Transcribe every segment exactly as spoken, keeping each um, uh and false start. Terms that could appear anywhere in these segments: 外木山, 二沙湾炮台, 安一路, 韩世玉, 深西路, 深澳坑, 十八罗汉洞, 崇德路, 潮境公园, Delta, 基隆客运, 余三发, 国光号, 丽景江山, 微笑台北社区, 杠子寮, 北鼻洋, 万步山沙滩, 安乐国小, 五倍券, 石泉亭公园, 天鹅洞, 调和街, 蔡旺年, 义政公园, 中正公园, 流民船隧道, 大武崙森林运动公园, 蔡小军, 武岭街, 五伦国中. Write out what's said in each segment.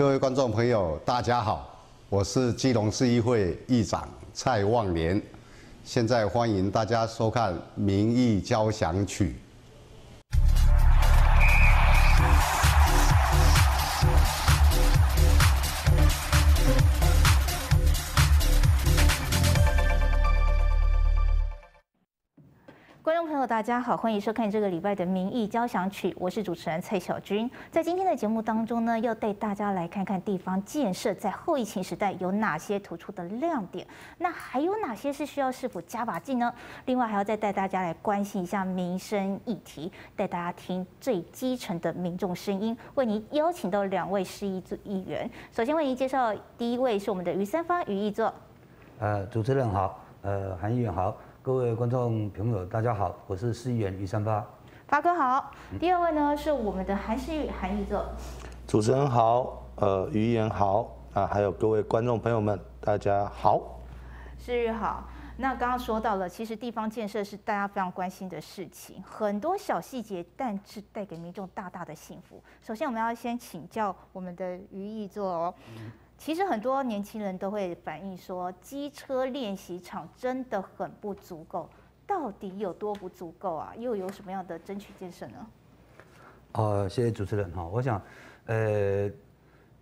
各位观众朋友，大家好，我是基隆市议会议长蔡旺年，现在欢迎大家收看《民意交响曲》。大家好，欢迎收看这个礼拜的《民意交响曲》，我是主持人蔡小军。在今天的节目当中呢，要带大家来看看地方建设在后疫情时代有哪些突出的亮点，那还有哪些是需要市府加把劲呢？另外还要再带大家来关心一下民生议题，带大家听最基层的民众声音。为您邀请到两位市议议员，首先为您介绍第一位是我们的余三发余议座。呃，主持人好，呃，韩议员好。各位观众朋友，大家好，我是市议员余三发，发哥好。第二位呢是我们的韩世玉韩议座，主持人好，呃，余议员好啊，还有各位观众朋友们，大家好，世玉好。那刚刚说到了，其实地方建设是大家非常关心的事情，很多小细节，但是带给民众大大的幸福。首先，我们要先请教我们的余议座哦。嗯，其实很多年轻人都会反映说，机车练习场真的很不足够，到底有多不足够啊？又有什么样的争取建设呢？呃，谢谢主持人哈。我想，呃，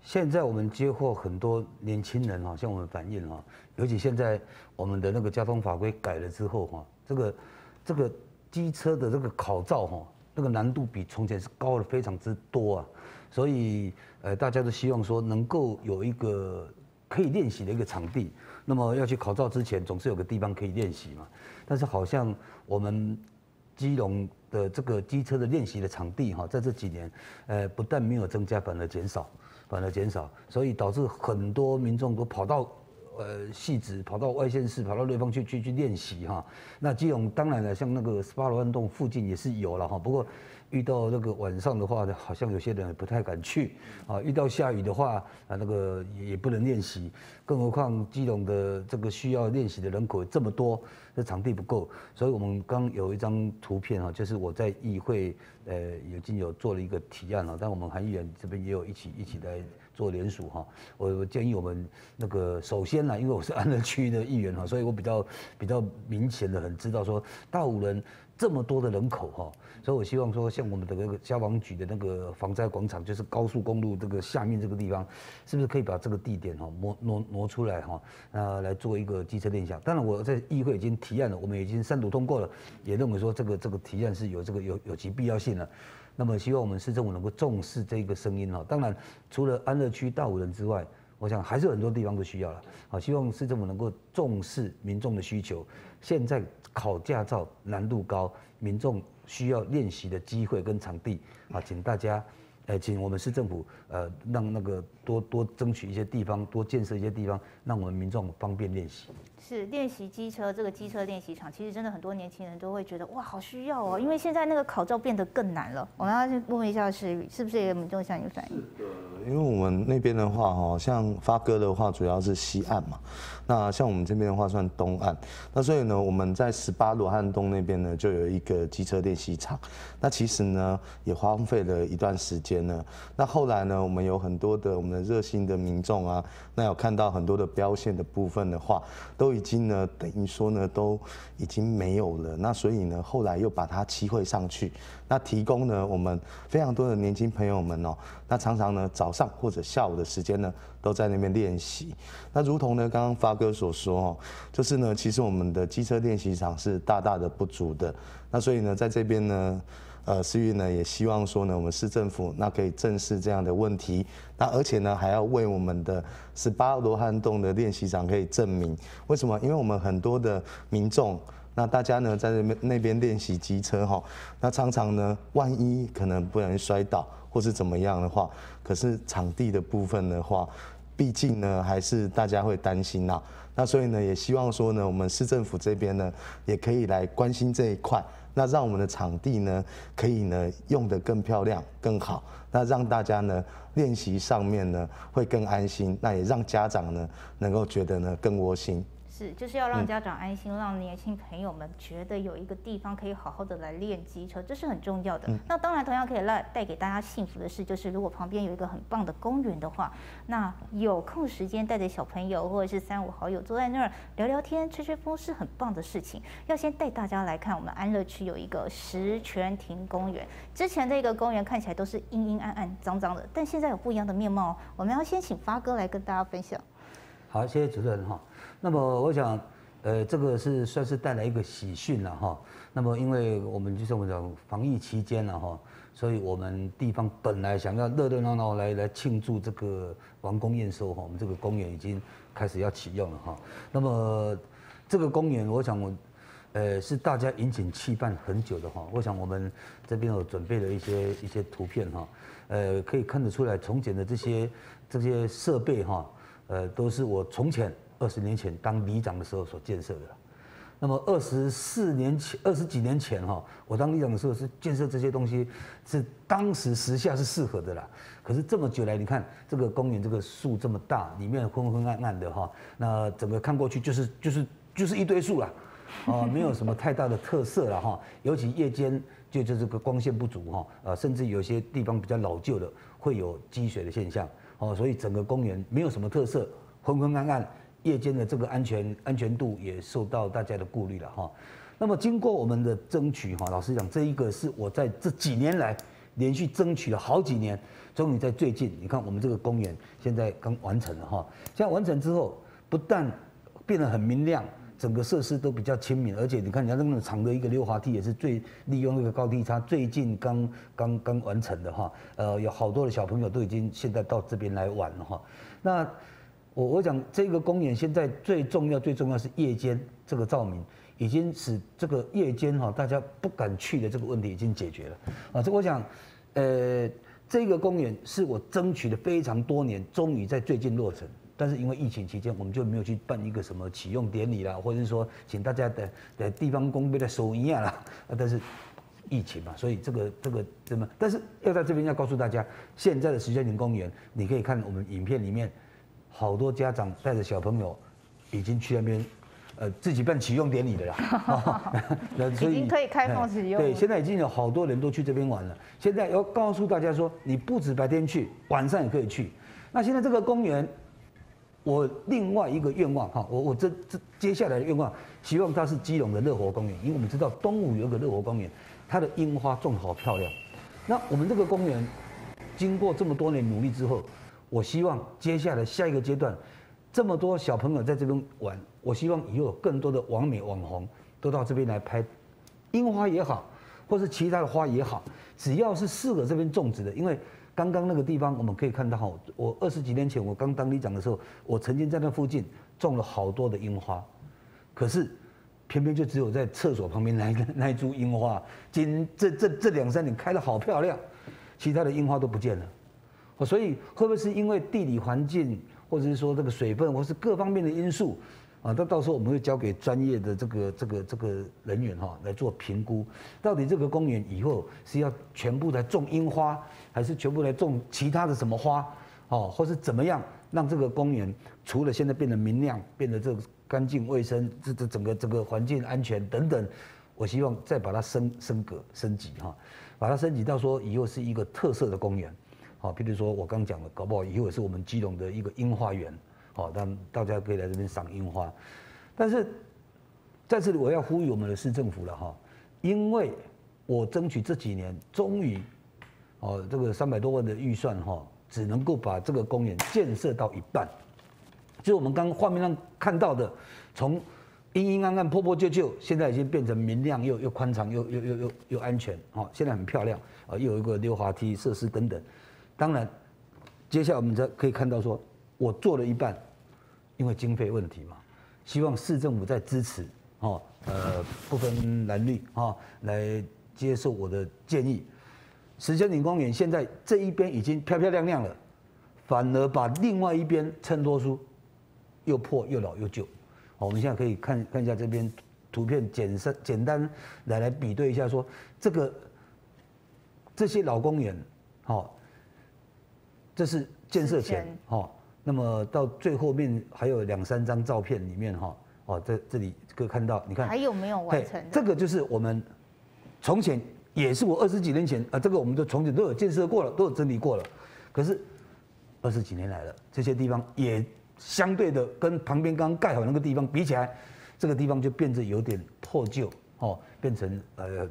现在我们接获很多年轻人哈，向我们反映哈，尤其现在我们的那个交通法规改了之后哈，这个这个机车的这个考照哈，那个难度比从前是高了非常之多啊。所以，呃，大家都希望说能够有一个可以练习的一个场地。那么要去考照之前，总是有个地方可以练习嘛。但是好像我们基隆的这个机车的练习的场地哈，在这几年，呃，不但没有增加，反而减少，反而减少。所以导致很多民众都跑到呃汐止，跑到外县市，跑到瑞芳去去去练习哈。那基隆当然了，像那个十八罗汉洞附近也是有了哈，不过遇到那个晚上的话，好像有些人不太敢去啊。遇到下雨的话，啊，那个也不能练习。更何况基隆的这个需要练习的人口这么多，这场地不够。所以我们刚有一张图片啊，就是我在议会呃已经有做了一个提案了，但我们韩议员这边也有一起一起来做联署哈。我建议我们那个首先呢，因为我是安乐区的议员哈，所以我比较比较明显的很知道说大武人这么多的人口哈，所以我希望说，像我们的那个消防局的那个防灾广场，就是高速公路这个下面这个地方，是不是可以把这个地点哈挪挪挪出来哈，那来做一个机车练习场？当然，我在议会已经提案了，我们已经三读通过了，也认为说这个这个提案是有这个有有其必要性了。那么，希望我们市政府能够重视这个声音哈。当然，除了安乐区大武人之外，我想还是很多地方都需要了，好，希望市政府能够重视民众的需求。现在考驾照难度高，民众需要练习的机会跟场地啊，请大家，呃，请我们市政府呃，让那个多多争取一些地方，多建设一些地方，让我们民众方便练习。是练习机车，这个机车练习场，其实真的很多年轻人都会觉得哇，好需要哦，因为现在那个考照变得更难了。我们要去问一下是是不是也民众向你反映？是的，因为我们那边的话，哈，像发哥的话，主要是西岸嘛。那像我们这边的话，算东岸。那所以呢，我们在十八罗汉东那边呢，就有一个机车练习场。那其实呢，也荒废了一段时间呢。那后来呢，我们有很多的我们的热心的民众啊，那有看到很多的标线的部分的话，都已经呢，等于说呢，都已经没有了。那所以呢，后来又把它漆绘上去。那提供呢，我们非常多的年轻朋友们哦、喔，那常常呢早上或者下午的时间呢，都在那边练习。那如同呢刚刚发哥所说哦、喔，就是呢，其实我们的机车练习场是大大的不足的。那所以呢，在这边呢，呃，市议呢也希望说呢，我们市政府那可以正视这样的问题。那而且呢，还要为我们的十八罗汉洞的练习场可以证明为什么？因为我们很多的民众。那大家呢，在那边练习机车哈，那常常呢，万一可能不小心摔倒或是怎么样的话，可是场地的部分的话，毕竟呢，还是大家会担心呐。那所以呢，也希望说呢，我们市政府这边呢，也可以来关心这一块，那让我们的场地呢，可以呢用得更漂亮、更好，那让大家呢练习上面呢会更安心，那也让家长呢能够觉得呢更窝心。制，就是要让家长安心，嗯、让年轻朋友们觉得有一个地方可以好好的来练机车，这是很重要的。嗯、那当然，同样可以让带给大家幸福的事，就是如果旁边有一个很棒的公园的话，那有空时间带着小朋友或者是三五好友坐在那儿聊聊天、吹吹风是很棒的事情。要先带大家来看，我们安乐区有一个石泉亭公园，之前这个公园看起来都是阴阴暗暗、脏脏的，但现在有不一样的面貌。我们要先请发哥来跟大家分享。 好，谢谢主任哈。那么我想，呃，这个是算是带来一个喜讯了哈。那么因为我们就是我们讲防疫期间了哈，所以我们地方本来想要热热闹闹来来庆祝这个完工验收哈，我们这个公园已经开始要启用了哈。那么这个公园，我想我，呃，是大家引颈期盼很久的哈。我想我们这边有准备了一些一些图片哈，呃，可以看得出来重建的这些这些设备哈。 呃，都是我从前二十年前当里长的时候所建设的。那么二十四年前、二十几年前哈，我当里长的时候是建设这些东西，是当时时下是适合的啦。可是这么久来，你看这个公园这个树这么大，里面昏昏暗暗的哈，那整个看过去就是就是就是一堆树啦，啊，没有什么太大的特色了哈。尤其夜间就就这个光线不足哈，呃，甚至有些地方比较老旧的会有积水的现象。 哦，所以整个公园没有什么特色，昏昏暗暗，夜间的这个安全安全度也受到大家的顾虑了哈。那么经过我们的争取哈，老实讲，这一个是我在这几年来连续争取了好几年，终于在最近，你看我们这个公园现在刚完成了哈。现在完成之后，不但变得很明亮，整个设施都比较亲民，而且你看人家那么长的一个溜滑梯也是最利用那个高低差，最近刚刚刚完成的哈。呃，有好多的小朋友都已经现在到这边来玩了哈。那我我讲这个公园现在最重要最重要是夜间这个照明，已经使这个夜间哈大家不敢去的这个问题已经解决了啊。这我想，呃，这个公园是我争取了非常多年，终于在最近落成。 但是因为疫情期间，我们就没有去办一个什么启用典礼啦，或者是说请大家的的地方公庙来收银啊啦。但是疫情嘛，所以这个这个怎么？但是要在这边要告诉大家，现在的石泉亭公园，你可以看我们影片里面，好多家长带着小朋友已经去那边，呃，自己办启用典礼的啦。那所以已经可以开放使用。对，现在已经有好多人都去这边玩了。现在要告诉大家说，你不止白天去，晚上也可以去。那现在这个公园。 我另外一个愿望哈，我我这这接下来的愿望，希望它是基隆的乐活公园，因为我们知道东武有个乐活公园，它的樱花种好漂亮。那我们这个公园，经过这么多年努力之后，我希望接下来下一个阶段，这么多小朋友在这边玩，我希望以后有更多的网美网红都到这边来拍樱花也好，或是其他的花也好，只要是适合这边种植的，因为。 刚刚那个地方我们可以看到哈，我二十几年前我刚当里长的时候，我曾经在那附近种了好多的樱花，可是偏偏就只有在厕所旁边那那一株樱花，今这这这两三年开得好漂亮，其他的樱花都不见了，所以会不会是因为地理环境，或者是说这个水分，或是各方面的因素？ 啊，那到时候我们会交给专业的这个这个这个人员哈来做评估，到底这个公园以后是要全部来种樱花，还是全部来种其他的什么花，哦，或是怎么样让这个公园除了现在变得明亮、变得这个干净卫生，这这整个这个环境安全等等，我希望再把它升升格升级哈，把它升级到说以后是一个特色的公园，好，比如说我刚讲了，搞不好以后也是我们基隆的一个樱花园。 好，让大家可以来这边赏樱花，但是在这里我要呼吁我们的市政府了哈，因为我争取这几年，终于，哦，这个三百多万的预算哈，只能够把这个公园建设到一半，就是我们刚画面上看到的，从阴阴暗暗、破破旧旧，现在已经变成明亮又又宽敞又又又又又安全，哦，现在很漂亮，啊，又有一个溜滑梯设施等等，当然，接下来我们才可以看到说，我做了一半。 因为经费问题嘛，希望市政府再支持哦，呃，不分蓝绿啊，来接受我的建议。石泉亭公园现在这一边已经漂漂亮亮了，反而把另外一边衬托出又破又老又旧。好，我们现在可以看看一下这边图片，简单简单来来比对一下，说这个这些老公园，好，这是建设前，好。 那么到最后面还有两三张照片里面哈，哦，这这里可以看到，你看还有没有完成？这个就是我们从前也是我二十几年前啊，这个我们都从前都有建设过了，都有整理过了。可是二十几年来了，这些地方也相对的跟旁边刚盖好那个地方比起来，这个地方就变得有点破旧哦，变成呃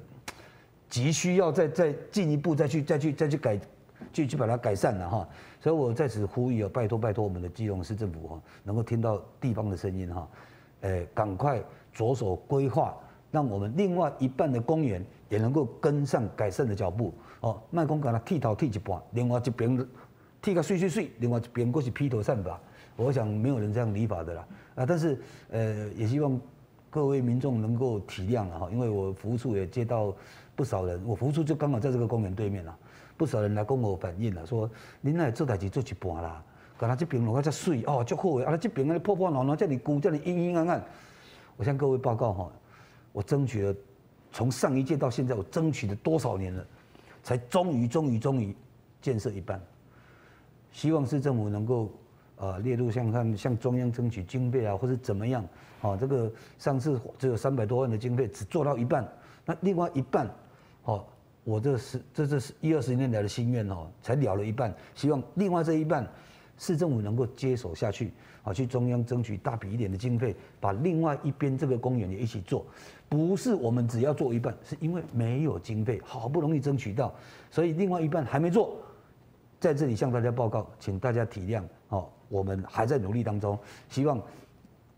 急需要再再进一步再去再去再去改。 去去把它改善了哈，所以我在此呼吁啊，拜托拜托我们的基隆市政府哈，能够听到地方的声音哈，呃，赶快着手规划，让我们另外一半的公园也能够跟上改善的脚步哦。卖公给它剃头剃一半，另外一边剃个碎碎碎，另外一边过去披头散发。我想没有人这样理发的啦啊，但是呃，也希望各位民众能够体谅了哈，因为我服务处也接到不少人，我服务处就刚好在这个公园对面啦。 不少人来跟我反映了，说您那做代志做一半啦，干那这边弄个遮水哦，足好诶，啊，这边安尼破破烂烂，这里古，这里阴阴暗暗。我向各位报告哈，我争取了，从上一届到现在，我争取了多少年了，才终于终于终于建设一半。希望市政府能够啊列入像看向中央争取经费啊，或者怎么样啊，这个上次只有三百多万的经费，只做到一半，那另外一半，哦。 我这是这这是一二十年来的心愿哦，才了了一半，希望另外这一半，市政府能够接手下去，啊，去中央争取大笔一点的经费，把另外一边这个公园也一起做，不是我们只要做一半，是因为没有经费，好不容易争取到，所以另外一半还没做，在这里向大家报告，请大家体谅哦，我们还在努力当中，希望。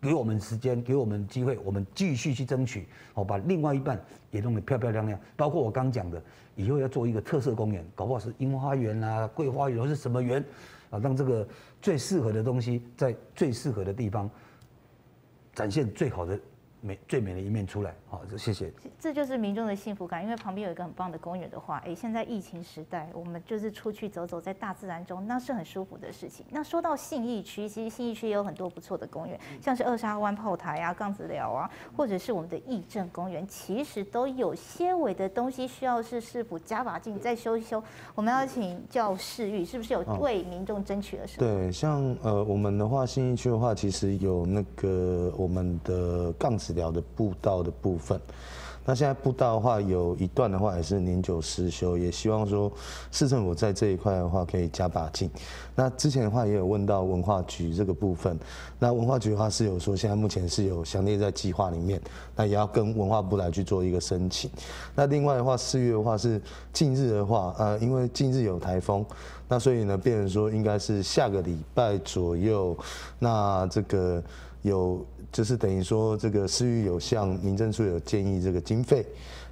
给我们时间，给我们机会，我们继续去争取，哦，把另外一半也弄得漂漂亮亮。包括我刚讲的，以后要做一个特色公园，搞不好是樱花园啦、桂花园，或是什么园，啊，让这个最适合的东西在最适合的地方展现最好的美、最美的一面出来。好，谢谢。这就是民众的幸福感，因为旁边有一个很棒的公园的话，哎，现在疫情时代，我们就是出去走走，在大自然中，那是很舒服的事情。那说到信义区，其实信义区也有很多不错的公园，像是二沙湾炮台啊、杠子寮啊，或者是我们的义政公园，其实都有些微的东西需要是市府加把劲再修一修。我们要请教市域，是不是有为民众争取了什么？对，像呃我们的话，信义区的话，其实有那个我们的杠子。 寮的步道的部分，那现在步道的话，有一段的话也是年久失修，也希望说市政府在这一块的话可以加把劲。那之前的话也有问到文化局这个部分，那文化局的话是有说现在目前是有详列在计划里面，那也要跟文化部来去做一个申请。那另外的话，四月的话是近日的话，呃，因为近日有台风。 那所以呢，变成说应该是下个礼拜左右，那这个有就是等于说这个市域有向民政处有建议这个经费，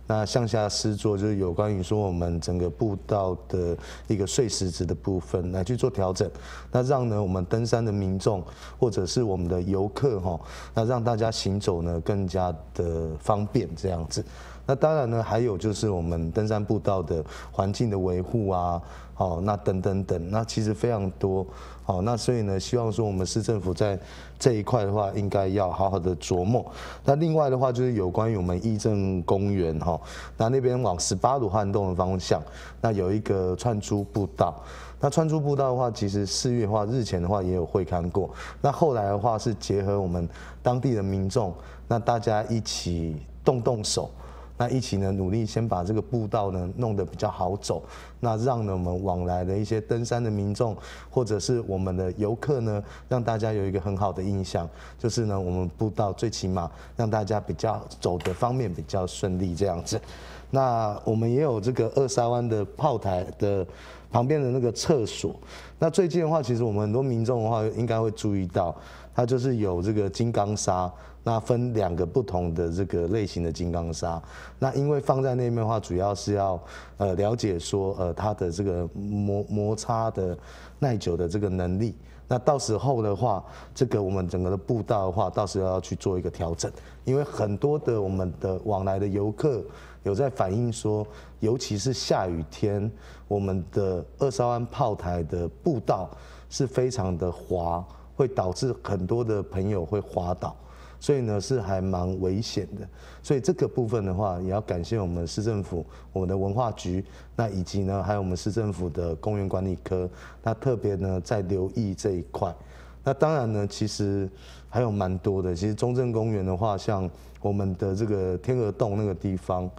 那向下施作就是有关于说我们整个步道的一个碎石值的部分来去做调整，那让呢我们登山的民众或者是我们的游客哈，那让大家行走呢更加的方便这样子。 那当然呢，还有就是我们登山步道的环境的维护啊，哦，那等等等，那其实非常多，哦，那所以呢，希望说我们市政府在这一块的话，应该要好好的琢磨。那另外的话，就是有关于我们义政公园哈，那那边往十八鲁汉洞的方向，那有一个串珠步道。 那川珠步道的话，其实四月的话，日前的话也有会勘过。那后来的话是结合我们当地的民众，那大家一起动动手，那一起呢努力先把这个步道呢弄得比较好走，那让呢我们往来的一些登山的民众或者是我们的游客呢，让大家有一个很好的印象，就是呢我们步道最起码让大家比较走的方面比较顺利这样子。那我们也有这个二沙湾的炮台的。 旁边的那个厕所，那最近的话，其实我们很多民众的话，应该会注意到，它就是有这个金刚砂，那分两个不同的这个类型的金刚砂。那因为放在那边的话，主要是要呃了解说呃它的这个摩摩擦的耐久的这个能力。那到时候的话，这个我们整个的步道的话，到时候要去做一个调整，因为很多的我们的往来的游客。 有在反映说，尤其是下雨天，我们的二沙湾炮台的步道是非常的滑，会导致很多的朋友会滑倒，所以呢是还蛮危险的。所以这个部分的话，也要感谢我们市政府、我们的文化局，那以及呢还有我们市政府的公园管理科，那特别呢在留意这一块。那当然呢，其实还有蛮多的。其实中正公园的话，像我们的这个天鹅洞那个地方，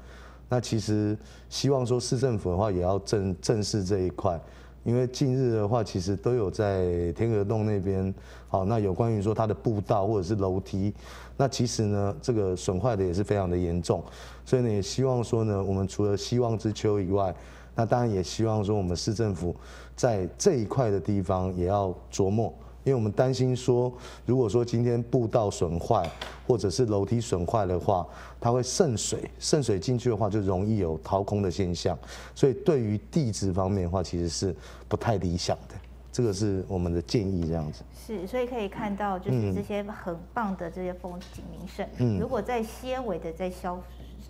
那其实希望说市政府的话也要正正视这一块。 因为近日的话，其实都有在天鹅洞那边，好，那有关于说它的步道或者是楼梯，那其实呢，这个损坏的也是非常的严重，所以呢，也希望说呢，我们除了希望之秋以外，那当然也希望说我们市政府在这一块的地方也要琢磨，因为我们担心说，如果说今天步道损坏或者是楼梯损坏的话，它会渗水，渗水进去的话就容易有掏空的现象，所以对于地质方面的话，其实是 不太理想的，这个是我们的建议，这样子。是，所以可以看到，就是这些很棒的这些风景名胜，嗯、如果在些微的在消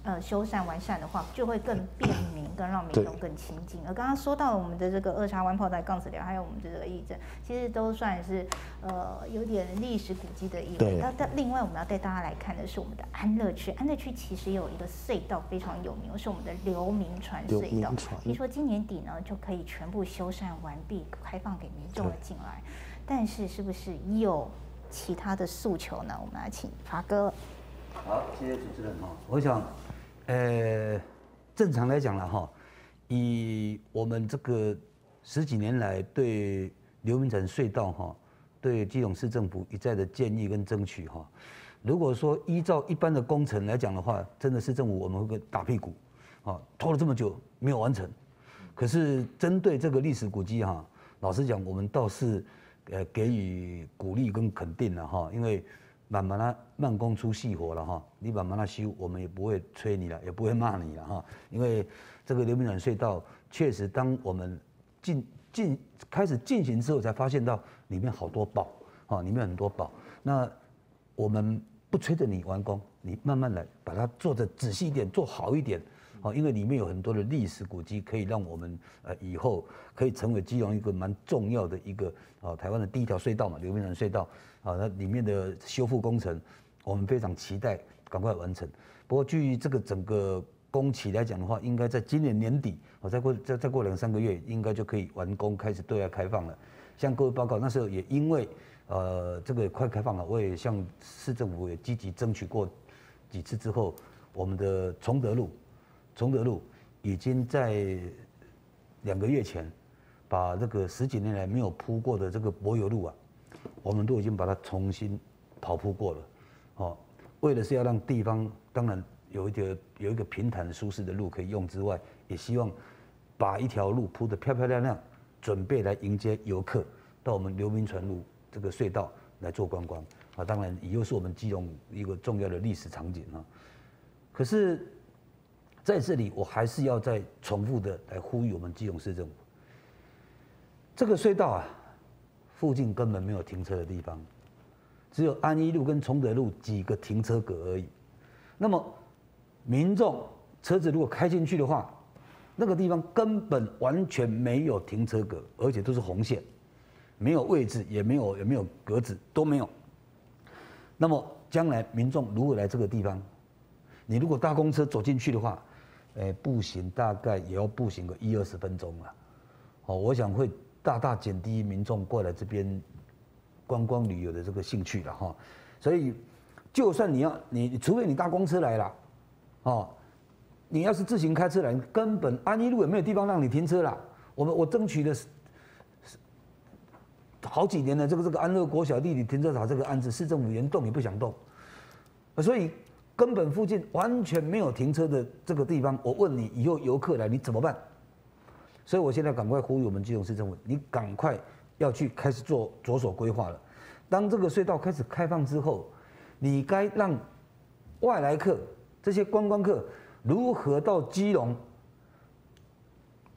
呃修缮完善的话，就会更便民，更让民众更亲近。而刚刚说到了我们的这个二叉湾炮台杠子寮，还有我们的这个义正，其实都算是呃有点历史古迹的意味。那但另外我们要带大家来看的是我们的安乐区，安乐区其实有一个隧道非常有名，是我们的流民船隧道。听说今年底呢就可以全部修缮完毕，开放给民众了进来。但是是不是有其他的诉求呢？我们来请华哥。 好，谢谢主持人哈。我想，呃，正常来讲了哈，以我们这个十几年来对流民船隧道哈，对基隆市政府一再的建议跟争取哈，如果说依照一般的工程来讲的话，真的市政府我们会打屁股，啊，拖了这么久没有完成。可是针对这个历史古迹哈，老实讲，我们倒是呃给予鼓励跟肯定了哈，因为 慢慢啊，慢工出细活了哈。你慢慢啊修，我们也不会催你了，也不会骂你了哈。因为这个流民船隧道确实，当我们进进开始进行之后，才发现到里面好多宝啊，里面很多宝。那我们不催着你完工，你慢慢来，把它做得仔细一点，做好一点啊。因为里面有很多的历史古迹，可以让我们呃以后可以成为基隆一个蛮重要的一个啊台湾的第一条隧道嘛，流民船隧道。 啊，那里面的修复工程，我们非常期待赶快完成。不过，据这个整个工期来讲的话，应该在今年年底，我再过再再过两三个月，应该就可以完工，开始对外开放了。向各位报告，那时候也因为呃这个快开放了，我也向市政府也积极争取过几次之后，我们的崇德路，崇德路已经在两个月前，把这个十几年来没有铺过的这个柏油路啊。 我们都已经把它重新跑铺过了，哦，为的是要让地方当然有一条有一个平坦舒适的路可以用之外，也希望把一条路铺得漂漂亮亮，准备来迎接游客到我们流民船路这个隧道来做观光啊。当然，也又是我们基隆一个重要的历史场景啊。可是在这里，我还是要再重复的来呼吁我们基隆市政府，这个隧道啊。 附近根本没有停车的地方，只有安一路跟崇德路几个停车格而已。那么，民众车子如果开进去的话，那个地方根本完全没有停车格，而且都是红线，没有位置，也没有也没有格子，都没有。那么，将来民众如果来这个地方，你如果搭公车走进去的话，哎，步行大概也要步行个一二十分钟了。哦，我想会 大大减低民众过来这边观光旅游的这个兴趣了哈，所以就算你要你，除非你搭公车来啦，哦，你要是自行开车来，根本安一路也没有地方让你停车啦。我们我争取了好几年的这个这个安乐国小地理停车场这个案子，市政府连动也不想动，所以根本附近完全没有停车的这个地方，我问你，以后游客来你怎么办？ 所以，我现在赶快呼吁我们基隆市政府，你赶快要去开始做着手规划了。当这个隧道开始开放之后，你该让外来客、这些观光客如何到基隆？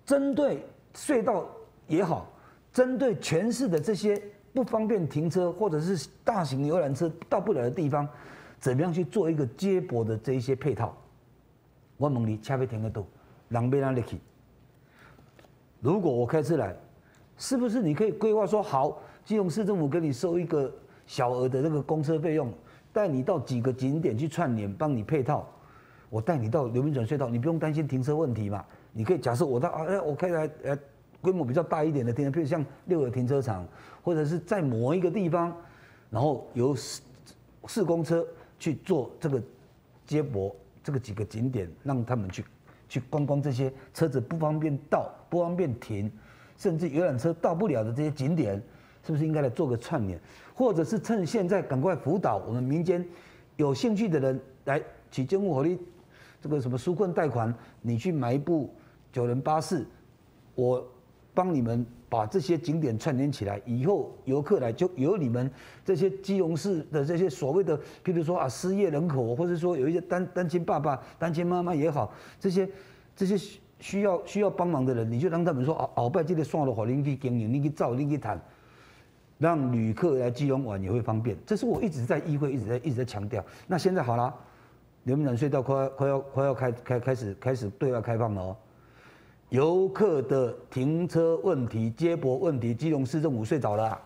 针对隧道也好，针对全市的这些不方便停车或者是大型游览车到不了的地方，怎么样去做一个接驳的这一些配套？我问你，车要停在哪？人要哪里去？ 如果我开车来，是不是你可以规划说好，基隆市政府给你收一个小额的这个公车费用，带你到几个景点去串联，帮你配套。我带你到流民船隧道，你不用担心停车问题嘛。你可以假设我到啊，我开来呃规模比较大一点的停车，比如像六个停车场，或者是在某一个地方，然后由市公车去做这个接驳这个几个景点，让他们去去观光这些车子不方便到、不方便停，甚至游览车到不了的这些景点，是不是应该来做个串联？或者是趁现在赶快辅导我们民间有兴趣的人来起政府火力。 这个什么纾困贷款，你去买一部九人巴士，我帮你们把这些景点串联起来，以后游客来就由你们这些基隆市的这些所谓的，譬如说啊失业人口，或者说有一些单单亲爸爸、单亲妈妈也好，这些这些需要需要帮忙的人，你就让他们说啊，鳌拜这个算了，好，你去经营，你去造，你去谈，让旅客来基隆玩也会方便。这是我一直在议会一直在一直在强调。那现在好啦。 刘明展隧道快要快要快要开开开始开始对外开放了哦，游客的停车问题、接驳问题，基隆市政府睡着了、啊，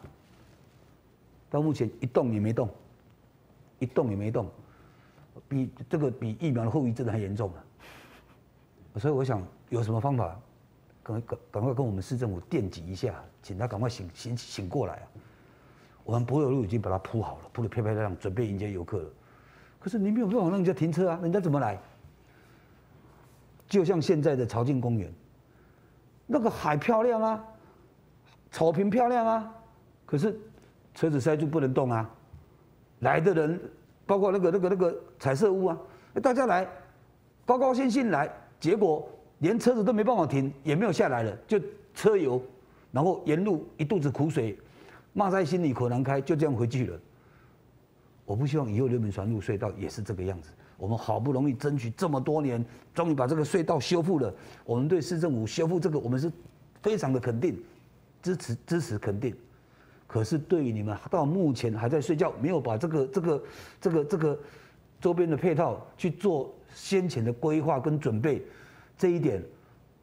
到目前一动也没动，一动也没动，比这个比疫苗的后遗症还严重啊！所以我想有什么方法，赶赶赶快跟我们市政府电击一下，请他赶快醒醒醒过来啊！我们柏油路已经把它铺好了，铺得漂漂亮亮，准备迎接游客了。 可是你没有办法让人家停车啊，人家怎么来？就像现在的潮境公园，那个海漂亮啊，草坪漂亮啊，可是车子塞住不能动啊，来的人包括那个那个那个彩色屋啊，大家来，高高兴兴来，结果连车子都没办法停，也没有下来了，就车油，然后沿路一肚子苦水，骂在心里口难开，就这样回去了。 我不希望以后刘铭传路隧道也是这个样子。我们好不容易争取这么多年，终于把这个隧道修复了。我们对市政府修复这个，我们是非常的肯定、支持、支持肯定。可是对于你们到目前还在睡觉，没有把这个、这个、这个、这个周边的配套去做先前的规划跟准备，这一点，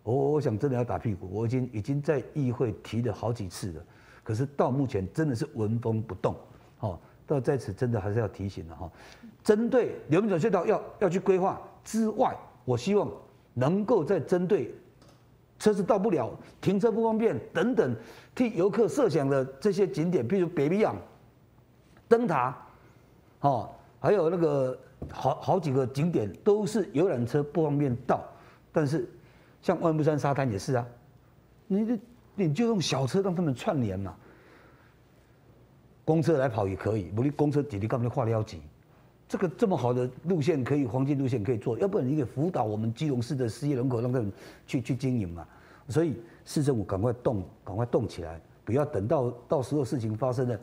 我我想真的要打屁股。我已经已经在议会提了好几次了，可是到目前真的是纹风不动，哦。 到在此真的还是要提醒了哈，针对流明转隧道要要去规划之外，我希望能够再针对车子到不了、停车不方便等等，替游客设想的这些景点，比如北鼻洋、灯塔，哦，还有那个好好几个景点都是游览车不方便到，但是像万步山沙滩也是啊，你你就用小车让他们串联嘛。 公车来跑也可以，不，你公车弟弟干嘛画撩级？这个这么好的路线可以，黄金路线可以做，要不然你给辅导我们基隆市的失业人口，让他们去去经营嘛。所以市政府赶快动，赶快动起来，不要等到到时候事情发生了，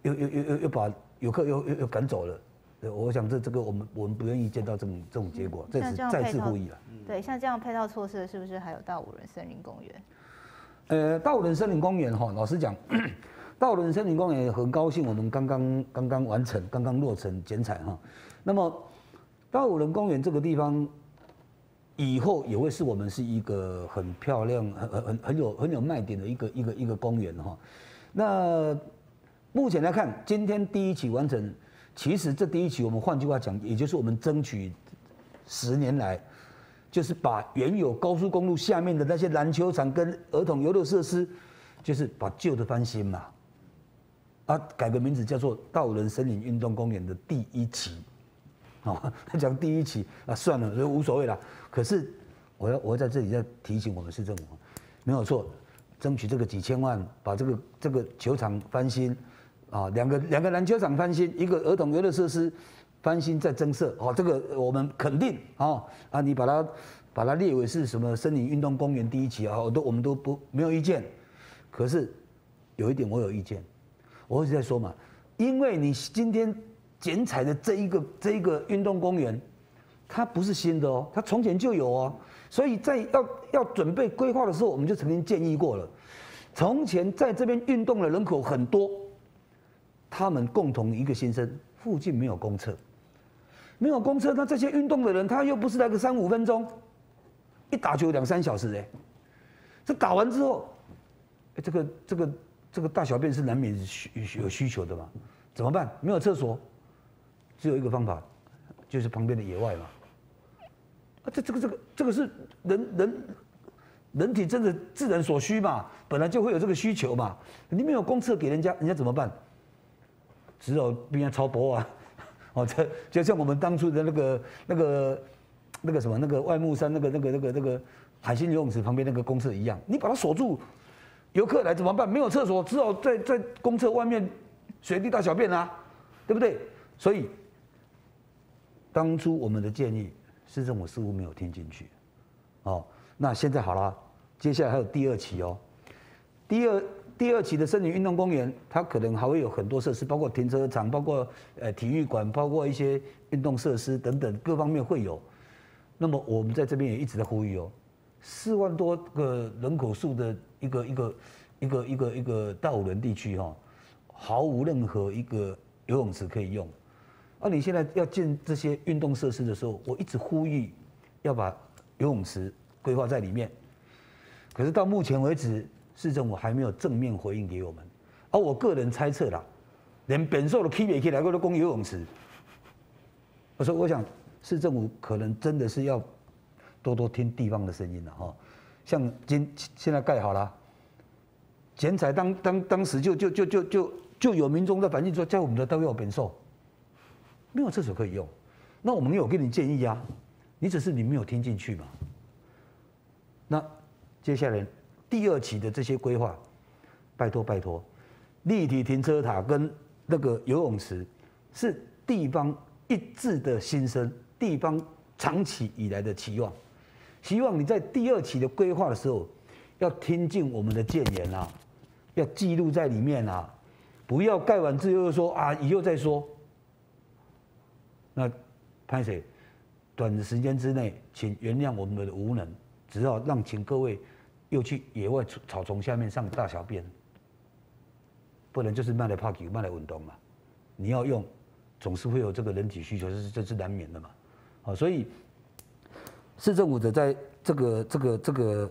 又又又又又把游客又又又赶走了。 我想这这个我们我们不愿意见到这种这种结果，再次再次呼吁了。对，像这样配套措施，是不是还有大武崙森林公园？呃，大武崙森林公园哈，老实讲。大武崙森林公园很高兴，我们刚刚刚刚完成，刚刚落成剪彩哈。那么，大武崙公园这个地方，以后也会是我们是一个很漂亮、很很很有很有卖点的一个一个一个公园哈。那目前来看，今天第一期完成，其实这第一期我们换句话讲，也就是我们争取十年来，就是把原有高速公路下面的那些篮球场跟儿童游乐设施，就是把旧的翻新嘛。 它改个名字叫做大武崙森林运动公园的第一期，哦，他讲第一期啊，算了，就无所谓了。可是我要我要在这里再提醒我们市政府，没有错，争取这个几千万，把这个这个球场翻新，啊，两个两个篮球场翻新，一个儿童游乐设施翻新再增设，哦，这个我们肯定哦啊，你把它把它列为是什么森林运动公园第一期啊，我都我们都不没有意见。可是有一点我有意见。 我一直在说嘛，因为你今天剪彩的这一个这一个运动公园，它不是新的哦，它从前就有哦，所以在要要准备规划的时候，我们就曾经建议过了。从前在这边运动的人口很多，他们共同一个心声：附近没有公厕，没有公厕，那这些运动的人他又不是来个三五分钟，一打球两三小时哎，这打完之后，哎这个这个。 这个大小便是难免有需求的嘛？怎么办？没有厕所，只有一个方法，就是旁边的野外嘛。啊，这这个这个这个是人人人体真的自然所需嘛，本来就会有这个需求嘛。你没有公厕给人家，人家怎么办？只有变成超薄啊！哦，这就像我们当初的那个那个那个什么那个外木山那个那个那个那个海星游泳池旁边那个公厕一样，你把它锁住，游客来怎么办？没有厕所，只好在在公厕外面随地大小便啊，对不对？所以当初我们的建议，市政府似乎没有听进去，哦。 那现在好了，接下来还有第二期哦。第二第二期的森林运动公园，它可能还会有很多设施，包括停车场，包括呃体育馆，包括一些运动设施等等，各方面会有。那么我们在这边也一直在呼吁哦，四万多个人口数的一个一个一个一个一个大武仑地区哈、哦，毫无任何一个游泳池可以用。而你现在要建这些运动设施的时候，我一直呼吁要把游泳池 规划在里面，可是到目前为止，市政府还没有正面回应给我们。而我个人猜测啦，连本寿的 K 也可以来过的公游泳池。我说，我想市政府可能真的是要多多听地方的声音了哈。像今现在盖好了，剪彩当当当时就就就就就就有民众在反映说，在我们的都要本寿，没有厕所可以用。那我们有给你建议啊，你只是你没有听进去嘛。 那接下来第二期的这些规划，拜托拜托，立体停车塔跟那个游泳池是地方一致的心声，地方长期以来的期望，希望你在第二期的规划的时候，要听进我们的建言啊，要记录在里面啊，不要盖完之后又说啊以后再说。那潘水，短时间之内，请原谅我们的无能。 只要让请各位又去野外草丛下面上大小便，不然就是慢来怕久，慢来运动嘛。你要用，总是会有这个人体需求，这是这是难免的嘛。好，所以市政府的在这个这个这个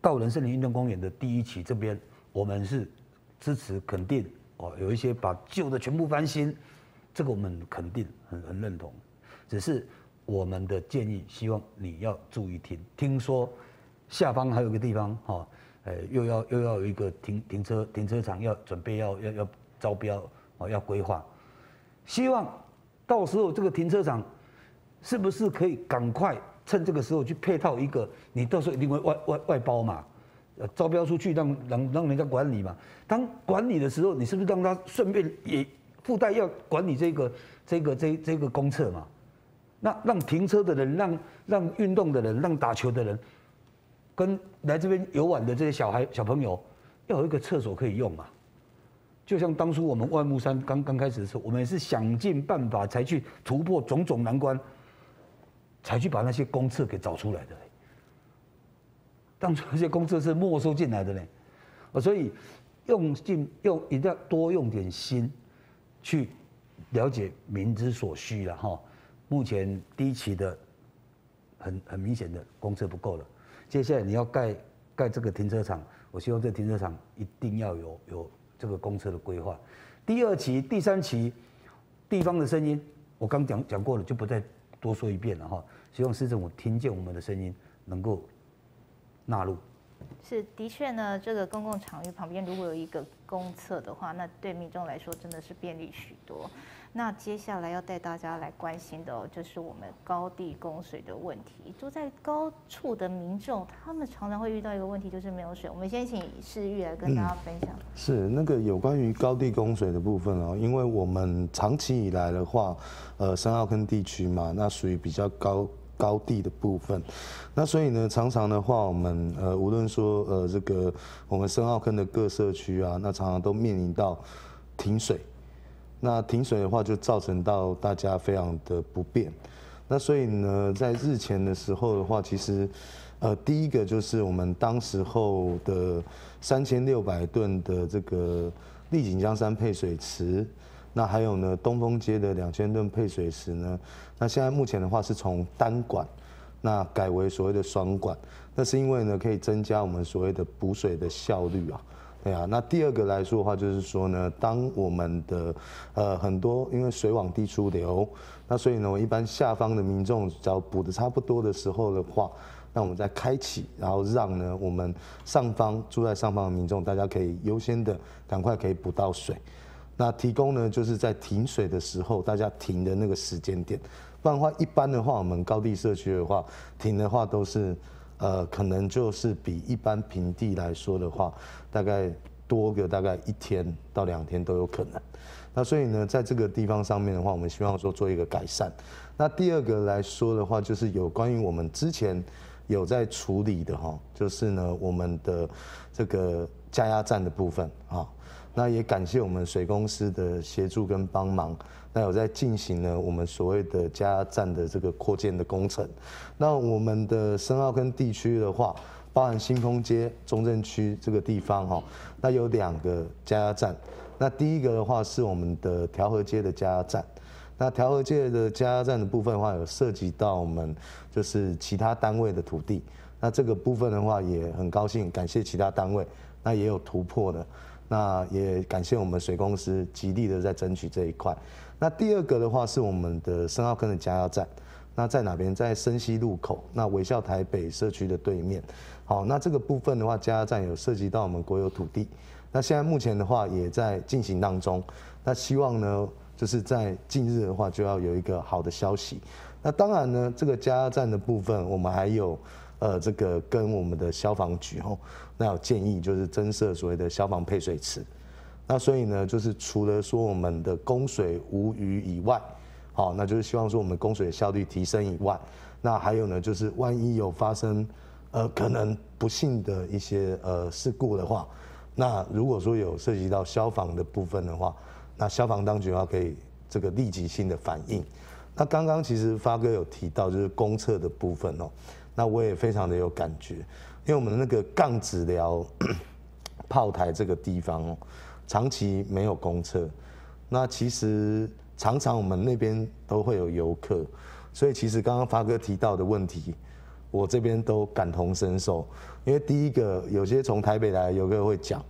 大武仑森林运动公园的第一期这边，我们是支持肯定哦，有一些把旧的全部翻新，这个我们肯定很很认同，只是 我们的建议，希望你要注意听。听说下方还有个地方，哈，呃，又要又要有一个停停车停车场，要准备要要要招标，哦，要规划。希望到时候这个停车场是不是可以赶快趁这个时候去配套一个？你到时候一定会外外外包嘛，呃，招标出去让让让人家管理嘛。当管理的时候，你是不是让他顺便也附带要管理这个这个这这个公厕嘛？ 那让停车的人，让让运动的人，让打球的人，跟来这边游玩的这些小孩小朋友，要有一个厕所可以用嘛。就像当初我们外木山刚刚开始的时候，我们也是想尽办法才去突破种种难关，才去把那些公厕给找出来的。当初那些公厕是没收进来的呢，所以用尽用一定要多用点心，去了解民之所需了哈。 目前第一期的很很明显的公厕不够了，接下来你要盖盖这个停车场，我希望这停车场一定要有有这个公厕的规划。第二期、第三期，地方的声音我刚讲讲过了，就不再多说一遍了哈。希望市政府听见我们的声音，能够纳入。 是，的确呢，这个公共场域旁边如果有一个公厕的话，那对民众来说真的是便利许多。那接下来要带大家来关心的哦，就是我们高地供水的问题。住在高处的民众，他们常常会遇到一个问题，就是没有水。我们先请市玉来跟大家分享。嗯、是那个有关于高地供水的部分哦，因为我们长期以来的话，呃，三号坑地区嘛，那属于比较高。 高地的部分，那所以呢，常常的话，我们呃，无论说呃，这个我们深澳坑的各社区啊，那常常都面临到停水，那停水的话就造成到大家非常的不便。那所以呢，在日前的时候的话，其实呃，第一个就是我们当时候的三千六百吨的这个丽景江山配水池。 那还有呢，东风街的两千吨配水池呢，那现在目前的话是从单管，那改为所谓的双管，那是因为呢可以增加我们所谓的补水的效率啊，对啊。那第二个来说的话，就是说呢，当我们的呃很多因为水往低处流，那所以呢，我一般下方的民众只要补的差不多的时候的话，那我们再开启，然后让呢我们上方住在上方的民众，大家可以优先的赶快可以补到水。那提供呢就是在停水的时候，大家停的那个时间点。不然的话，一般的话我们高地社区的话，停的话都是呃可能就是比一般平地来说的话，大概多个大概一天到两天都有可能。 那所以呢，在这个地方上面的话，我们希望说做一个改善。那第二个来说的话，就是有关于我们之前有在处理的哈，就是呢我们的这个加压站的部分啊。那也感谢我们水公司的协助跟帮忙。那有在进行呢我们所谓的加压站的这个扩建的工程。那我们的深澳坑地区的话，包含新丰街、中正区这个地方哈，那有两个加压站。 那第一个的话是我们的调和街的加压站，那调和街的加压站的部分的话，有涉及到我们就是其他单位的土地，那这个部分的话也很高兴，感谢其他单位，那也有突破的，那也感谢我们水公司极力的在争取这一块。那第二个的话是我们的深澳坑的加压站，那在哪边？在深西路口，那微笑台北社区的对面。好，那这个部分的话，加压站有涉及到我们国有土地。 那现在目前的话也在进行当中，那希望呢就是在近日的话就要有一个好的消息。那当然呢，这个加压站的部分，我们还有呃这个跟我们的消防局吼，那有建议就是增设所谓的消防配水池。那所以呢，就是除了说我们的供水无虞以外，好，那就是希望说我们供水的效率提升以外，那还有呢就是万一有发生呃可能不幸的一些呃事故的话。 那如果说有涉及到消防的部分的话，那消防当局的话可以这个立即性的反应。那刚刚其实发哥有提到就是公厕的部分哦，那我也非常的有感觉，因为我们那个杠子寮炮台这个地方哦，长期没有公厕，那其实常常我们那边都会有游客，所以其实刚刚发哥提到的问题。 我这边都感同身受，因为第一个有些从台北来有个会讲，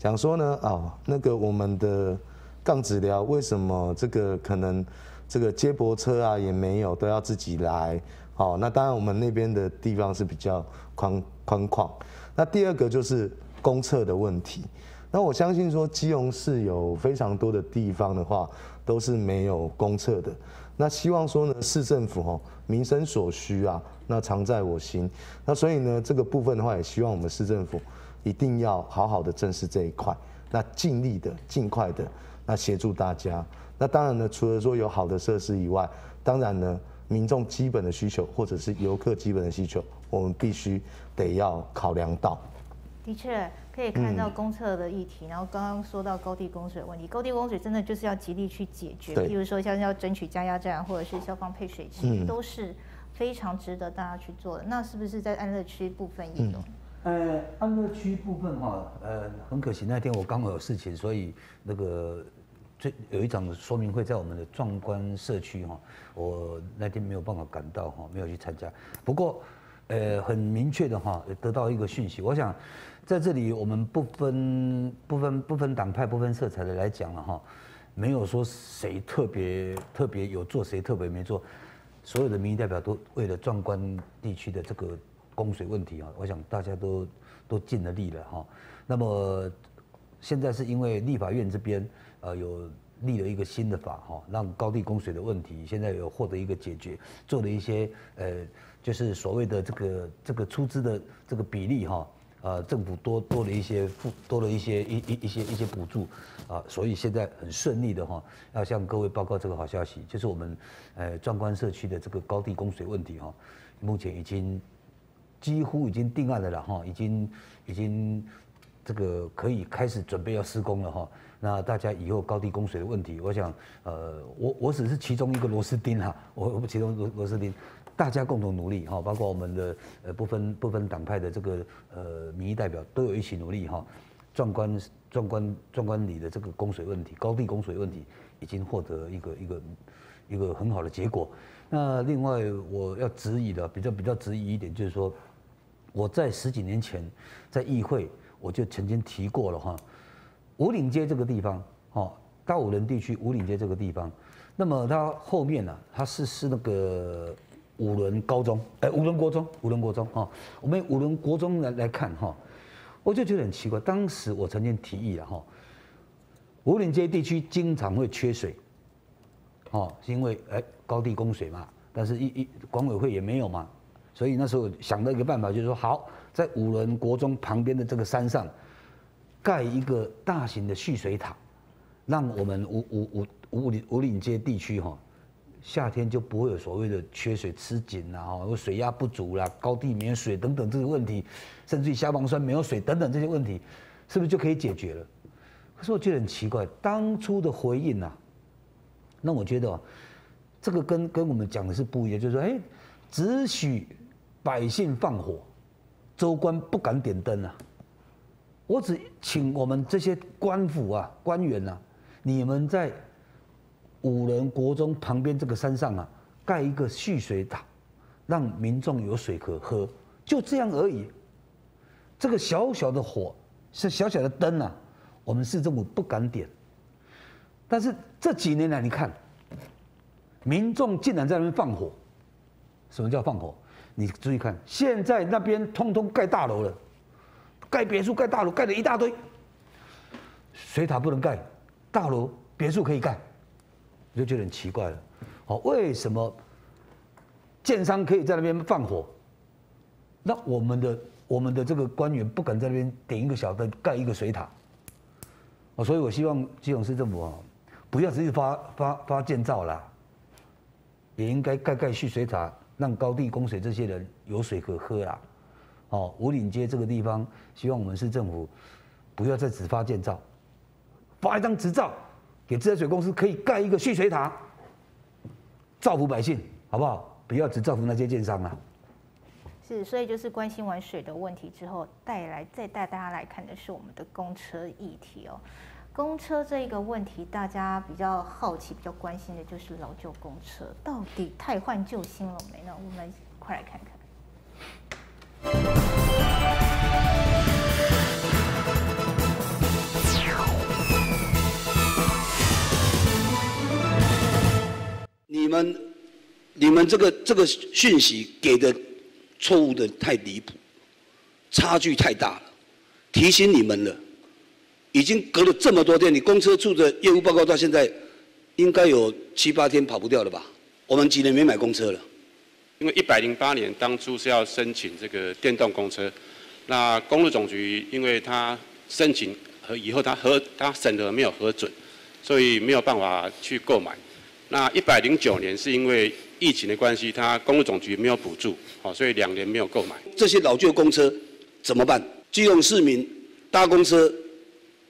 讲说呢啊、哦、那个我们的杠子寮为什么这个可能这个接驳车啊也没有都要自己来，好、哦、那当然我们那边的地方是比较宽宽旷。那第二个就是公厕的问题，那我相信说基隆市有非常多的地方的话都是没有公厕的。 那希望说呢，市政府哦，民生所需啊，那常在我心。那所以呢，这个部分的话，也希望我们市政府一定要好好的正视这一块，那尽力的、尽快的，那协助大家。那当然呢，除了说有好的设施以外，当然呢，民众基本的需求或者是游客基本的需求，我们必须得要考量到。的确。 可以看到公厕的议题，嗯、然后刚刚说到高地供水问题，高地供水真的就是要极力去解决，比如说像要争取加压站或者是消防配水池，嗯、都是非常值得大家去做的。那是不是在安乐区部分也有？嗯、呃，安乐区部分哈、哦，呃，很可惜那天我刚好有事情，所以那个最有一场说明会在我们的壮观社区哈、哦，我那天没有办法赶到哈、哦，没有去参加。不过，呃，很明确的哈、哦，得到一个讯息，我想。 在这里，我们不分不分不分党派、不分色彩的来讲了哈，没有说谁特别特别有做，谁特别没做。所有的民意代表都为了壮观地区的这个供水问题啊，我想大家都都尽了力了哈。那么现在是因为立法院这边呃有立了一个新的法哈，让高地供水的问题现在有获得一个解决，做了一些呃就是所谓的这个这个出资的这个比例哈。 呃，政府多多了一些付，多了一些一一一些一些补助，啊、呃，所以现在很顺利的哈，要向各位报告这个好消息，就是我们呃壮观社区的这个高地供水问题哈，目前已经几乎已经定案了啦哈，已经已经这个可以开始准备要施工了哈。那大家以后高地供水的问题，我想呃，我我只是其中一个螺丝钉啦，我我其中螺螺丝钉。 大家共同努力哈，包括我们的呃不分不分党派的这个呃民意代表都有一起努力哈。壮观壮观壮观里的这个供水问题，高地供水问题已经获得一个一个一个很好的结果。那另外我要质疑的比较比较质疑一点就是说，我在十几年前在议会我就曾经提过了哈，武岭街这个地方哦，大武崙地区武岭街这个地方，那么它后面呢、啊，它是是那个。五伦高中，哎、欸，五伦国中，五伦国中啊、哦，我们五伦国中来来看哈、哦，我就觉得很奇怪。当时我曾经提议了哈，武岭街地区经常会缺水，哦，是因为哎、欸、高地供水嘛，但是一一管委会也没有嘛，所以那时候想到一个办法，就是说好，在五伦国中旁边的这个山上盖一个大型的蓄水塔，让我们武武武武岭武岭街地区哈、哦。 夏天就不会有所谓的缺水吃紧啦，哦，水压不足啦，高地没有水等等这些问题，甚至于消防栓没有水等等这些问题，是不是就可以解决了？可是我觉得很奇怪，当初的回应啊，那我觉得、啊、这个跟跟我们讲的是不一样，就是说，哎、欸，只许百姓放火，州官不敢点灯啊。我只请我们这些官府啊、官员啊，你们在。 五伦国中旁边这个山上啊，盖一个蓄水塔，让民众有水可喝，就这样而已。这个小小的火，是小小的灯啊，我们市政府不敢点。但是这几年来，你看，民众竟然在那边放火。什么叫放火？你注意看，现在那边通通盖大楼了，盖别墅、盖大楼，盖了一大堆。水塔不能盖，大楼、别墅可以盖。 我就觉得很奇怪了，哦，为什么建商可以在那边放火，那我们的我们的这个官员不敢在那边点一个小灯，盖一个水塔，哦，所以我希望基隆市政府啊，不要只是发发发建造啦，也应该盖盖蓄水塔，让高地供水这些人有水可喝啦，哦，武岭街这个地方，希望我们市政府不要再只发建造，发一张执照。 给自来水公司可以盖一个蓄水塔，造福百姓，好不好？不要只造福那些建商啊。是，所以就是关心完水的问题之后，带来再带大家来看的是我们的公车议题哦。公车这一个问题，大家比较好奇、比较关心的就是老旧公车到底汰换救星了没呢？我们快来看看。 你们，你们这个这个讯息给的错误的太离谱，差距太大了。提醒你们了，已经隔了这么多天，你公车处的业务报告到现在，应该有七八天跑不掉了吧？我们几年没买公车了，因为一百零八年当初是要申请这个电动公车，那公路总局因为他申请和以后他核他审核没有核准，所以没有办法去购买。 那一百零九年是因为疫情的关系，它公路总局没有补助，好，所以两年没有购买。这些老旧公车怎么办？基隆市民搭公车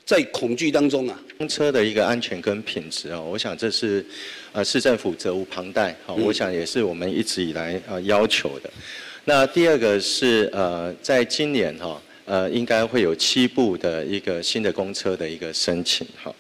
在恐惧当中啊。公车的一个安全跟品质哦，我想这是呃市政府责无旁贷，好、哦，嗯、我想也是我们一直以来呃要求的。那第二个是呃，在今年哈、哦、呃应该会有七部的一个新的公车的一个申请哈。哦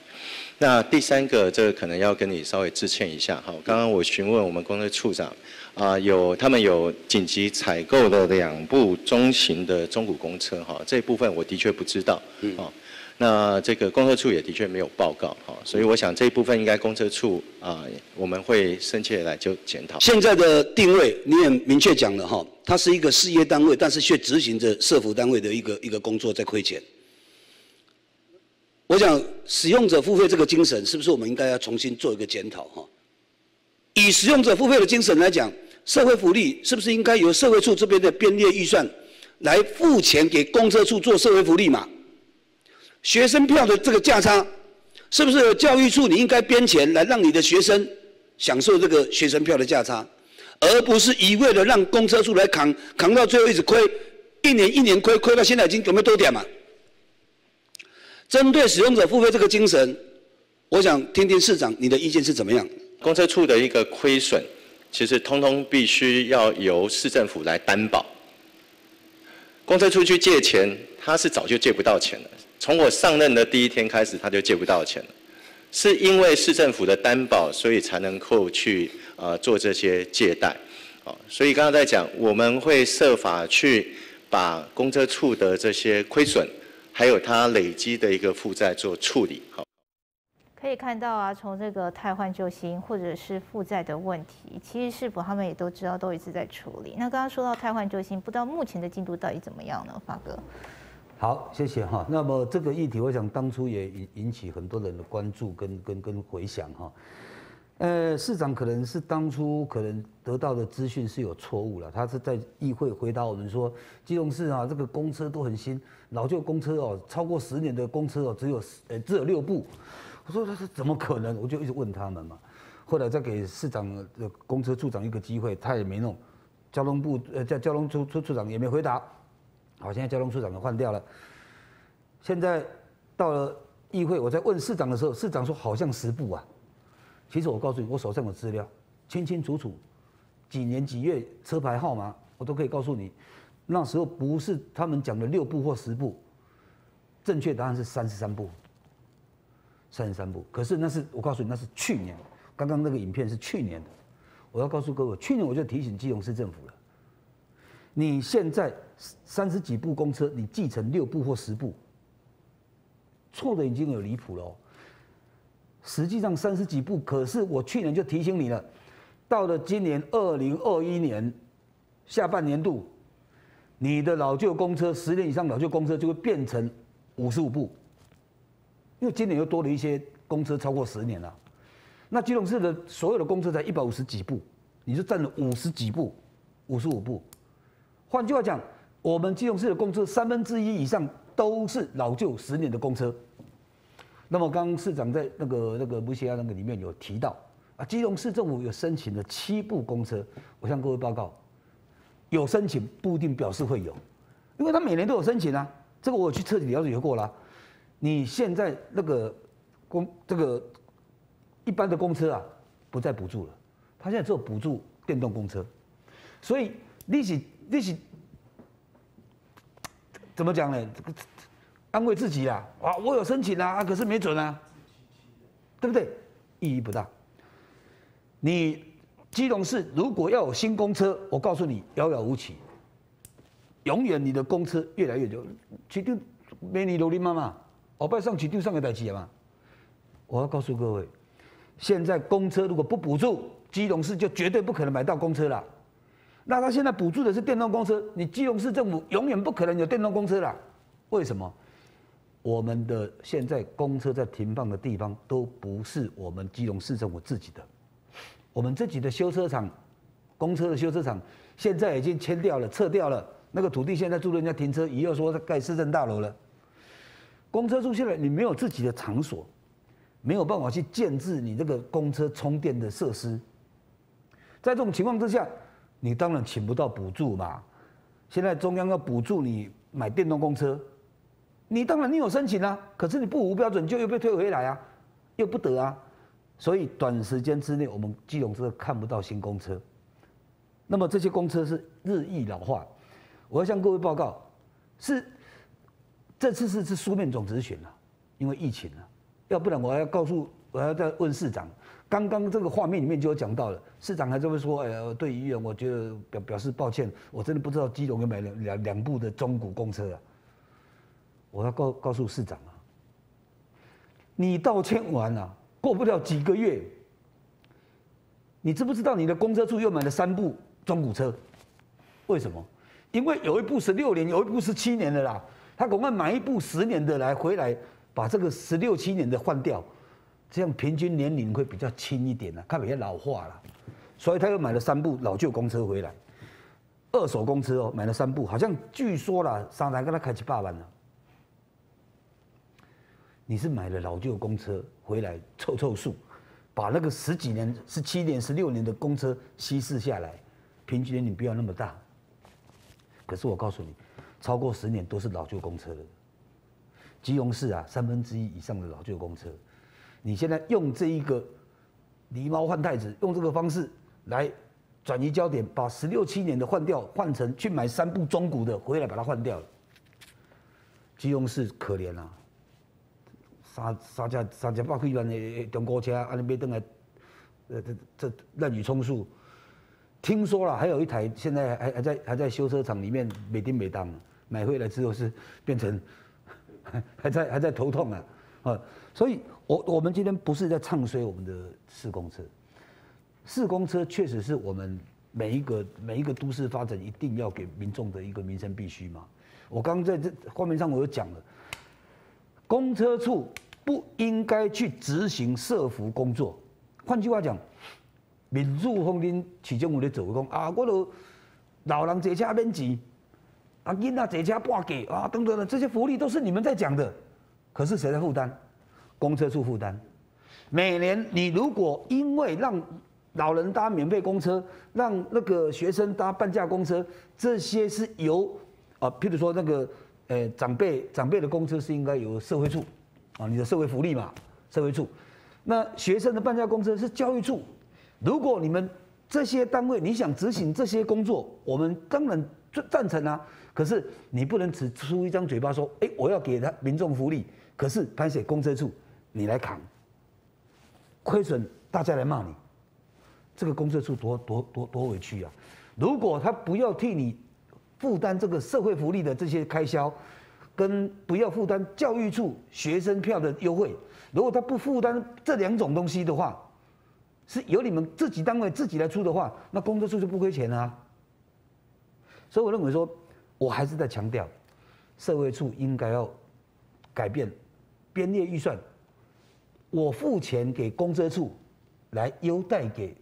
那第三个，这个可能要跟你稍微致歉一下哈。刚刚我询问我们公车处长，啊、呃，有他们有紧急采购的两部中型的中古公车哈，这一部分我的确不知道。嗯。哦，那这个公车处也的确没有报告哈，所以我想这一部分应该公车处啊、呃，我们会深切来就检讨。现在的定位你也明确讲了哈，它是一个事业单位，但是却执行着社福单位的一个一个工作在亏钱。 我想，使用者付费这个精神，是不是我们应该要重新做一个检讨？哈，以使用者付费的精神来讲，社会福利是不是应该由社会处这边的编列预算来付钱给公车处做社会福利嘛？学生票的这个价差，是不是教育处你应该编钱来让你的学生享受这个学生票的价差，而不是一味的让公车处来扛，扛到最后一直亏，一年一年亏，亏到现在已经有没有多点嘛？ 针对使用者付费这个精神，我想听听市长你的意见是怎么样？公车处的一个亏损，其实通通必须要由市政府来担保。公车处去借钱，他是早就借不到钱了。从我上任的第一天开始，他就借不到钱了，是因为市政府的担保，所以才能够去呃做这些借贷。哦，所以刚刚在讲，我们会设法去把公车处的这些亏损。 还有它累积的一个负债做处理，好。可以看到啊，从这个汰换救星或者是负债的问题，其实市府他们也都知道，都一直在处理。那刚刚说到汰换救星，不知道目前的进度到底怎么样呢？发哥。 好，谢谢哈。那么这个议题，我想当初也引引起很多人的关注跟跟跟回响哈。呃，市长可能是当初可能得到的资讯是有错误了，他是在议会回答我们说，基隆市啊，这个公车都很新，老旧公车哦，超过十年的公车哦，只有呃只有六部。我说他是怎么可能？我就一直问他们嘛。后来再给市长的公车处长一个机会，他也没弄，交通部呃交交通处处处长也没回答。 好，现在交通处长也换掉了。现在到了议会，我在问市长的时候，市长说好像十部啊。其实我告诉你，我手上有资料，清清楚楚，几年几月车牌号码，我都可以告诉你。那时候不是他们讲的六部或十部，正确答案是三十三部。三十三部，可是那是我告诉你，那是去年。刚刚那个影片是去年的。我要告诉各位，去年我就提醒基隆市政府了。 你现在三十几部公车，你继承六部或十部，错的已经有离谱了哦。实际上三十几部，可是我去年就提醒你了，到了今年二零二一年下半年度，你的老旧公车十年以上老旧公车就会变成五十五部，因为今年又多了一些公车超过十年了。那基隆市的所有的公车才一百五十几部，你就占了五十几部，五十五部。 换句话讲，我们基隆市的公车三分之一以上都是老旧十年的公车。那么，刚刚市长在那个那个布西亚那个里面有提到啊，基隆市政府有申请了七部公车。我向各位报告，有申请不一定表示会有，因为他每年都有申请啊。这个我去彻底了解过了啊。你现在那个公这个一般的公车啊，不再补助了，他现在只有补助电动公车，所以利息。 利息怎么讲呢？安慰自己啦，啊，我有申请啦、啊，可是没准啊，对不对？意义不大。你基隆市如果要有新公车，我告诉你，遥遥无期。永远你的公车越来越久，起丢美女罗琳妈妈，我拜上起丢上个代志嘛。我要告诉各位，现在公车如果不补助，基隆市就绝对不可能买到公车啦。 那他现在补助的是电动公车，你基隆市政府永远不可能有电动公车啦。为什么？我们的现在公车在停放的地方都不是我们基隆市政府自己的，我们自己的修车厂，公车的修车厂现在已经迁掉了、撤掉了，那个土地现在租人家停车，以后说盖市政大楼了。公车出现了，你没有自己的场所，没有办法去建置你这个公车充电的设施，在这种情况之下。 你当然请不到补助嘛，现在中央要补助你买电动公车，你当然你有申请啊，可是你不符标准就又被退回来啊，又不得啊，所以短时间之内我们基隆市看不到新公车，那么这些公车是日益老化，我要向各位报告，是这次是是书面总质询啊，因为疫情啊，要不然我要告诉我要再问市长。 刚刚这个画面里面就有讲到了，市长还这么说，哎呀，对议员，我觉得表表示抱歉，我真的不知道基隆有买两两两部的中古公车啊。我要告告诉市长啊，你道歉完啊，过不了几个月，你知不知道你的公车处又买了三部中古车？为什么？因为有一部十六年，有一部十七年的啦，他赶快买一部十年的来回来，把这个十六七年的换掉。 这样平均年龄会比较轻一点啦，看比较老化啦，所以他又买了三部老旧公车回来，二手公车哦、喔，买了三部，好像据说啦，商台跟他开七八万了。你是买了老旧公车回来凑凑数，把那个十几年、十七年、十六年的公车稀释下来，平均年龄不要那么大。可是我告诉你，超过十年都是老旧公车了。基隆市啊，三分之一以上的老旧公车。 你现在用这一个狸猫换太子，用这个方式来转移焦点，把十六七年的换掉，换成去买三部中古的回来把它换掉了。基隆市可怜啊，三三架三架百几万的中国车，安尼买登来，呃这这滥竽充数。听说了，还有一台现在还还在还在修车厂里面每丁每当，买回来之后是变成还在还在头痛啊。啊，所以我我们今天不是在唱衰我们的市公车，市公车确实是我们每一个每一个都市发展一定要给民众的一个民生必须嘛。我刚刚在这画面上我有讲了，公车处不应该去执行社福工作。换句话讲，民主风林市政府咧做讲啊，我都老人坐车免钱，啊囡仔坐车半价啊等等的这些福利都是你们在讲的，可是谁在负担？公车处负担。每年你如果因为让老人搭免费公车，让那个学生搭半价公车，这些是由啊，譬如说那个呃长辈长辈的公车是应该由社会处啊，你的社会福利嘛，社会处。那学生的半价公车是教育处，如果你们这些单位你想执行这些工作，我们当然赞成啊。可是你不能只出一张嘴巴说，哎、欸，我要给他民众福利，可是拍写公车处你来扛，亏损大家来骂你，这个公车处多多多多委屈啊！如果他不要替你负担这个社会福利的这些开销，跟不要负担教育处学生票的优惠，如果他不负担这两种东西的话，是由你们自己单位自己来出的话，那公车处就不亏钱啊。所以我认为说，我还是在强调，社会处应该要改变编列预算，我付钱给公车处来优待给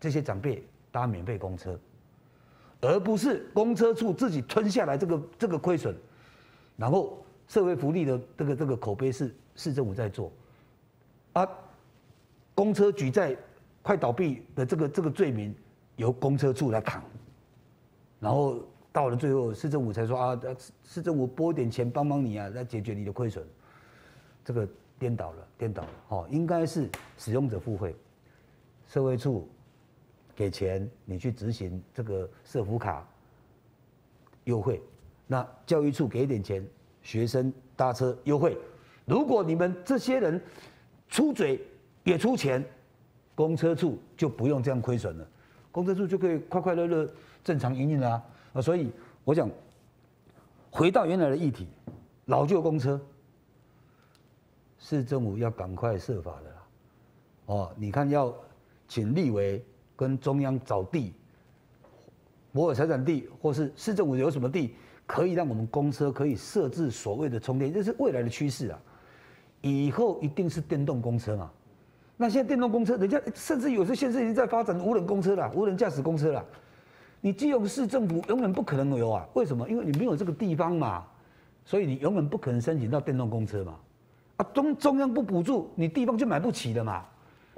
这些长辈搭免费公车，而不是公车处自己吞下来这个这个亏损。然后社会福利的这个这个口碑是市政府在做，啊，公车局在快倒闭的这个这个罪名由公车处来扛，然后到了最后市政府才说啊，市政府拨一点钱帮帮你啊，来解决你的亏损，这个颠倒了，颠倒了，哦，应该是使用者付费，社会处给钱你去执行这个社福卡优惠。那教育处给一点钱，学生搭车优惠。如果你们这些人出嘴也出钱，公车处就不用这样亏损了，公车处就可以快快乐乐正常营运了啊！所以我想回到原来的议题，老旧公车，市政府要赶快设法了啦。哦，你看要请立委跟中央找地，摩尔财产地或是市政府有什么地，可以让我们公车可以设置所谓的充电，这是未来的趋势啊！以后一定是电动公车嘛。那现在电动公车，人家甚至有些县市已经在发展无人公车了，无人驾驶公车了。你基隆市政府永远不可能有啊！为什么？因为你没有这个地方嘛，所以你永远不可能申请到电动公车嘛。啊，中中央不补助，你地方就买不起了嘛。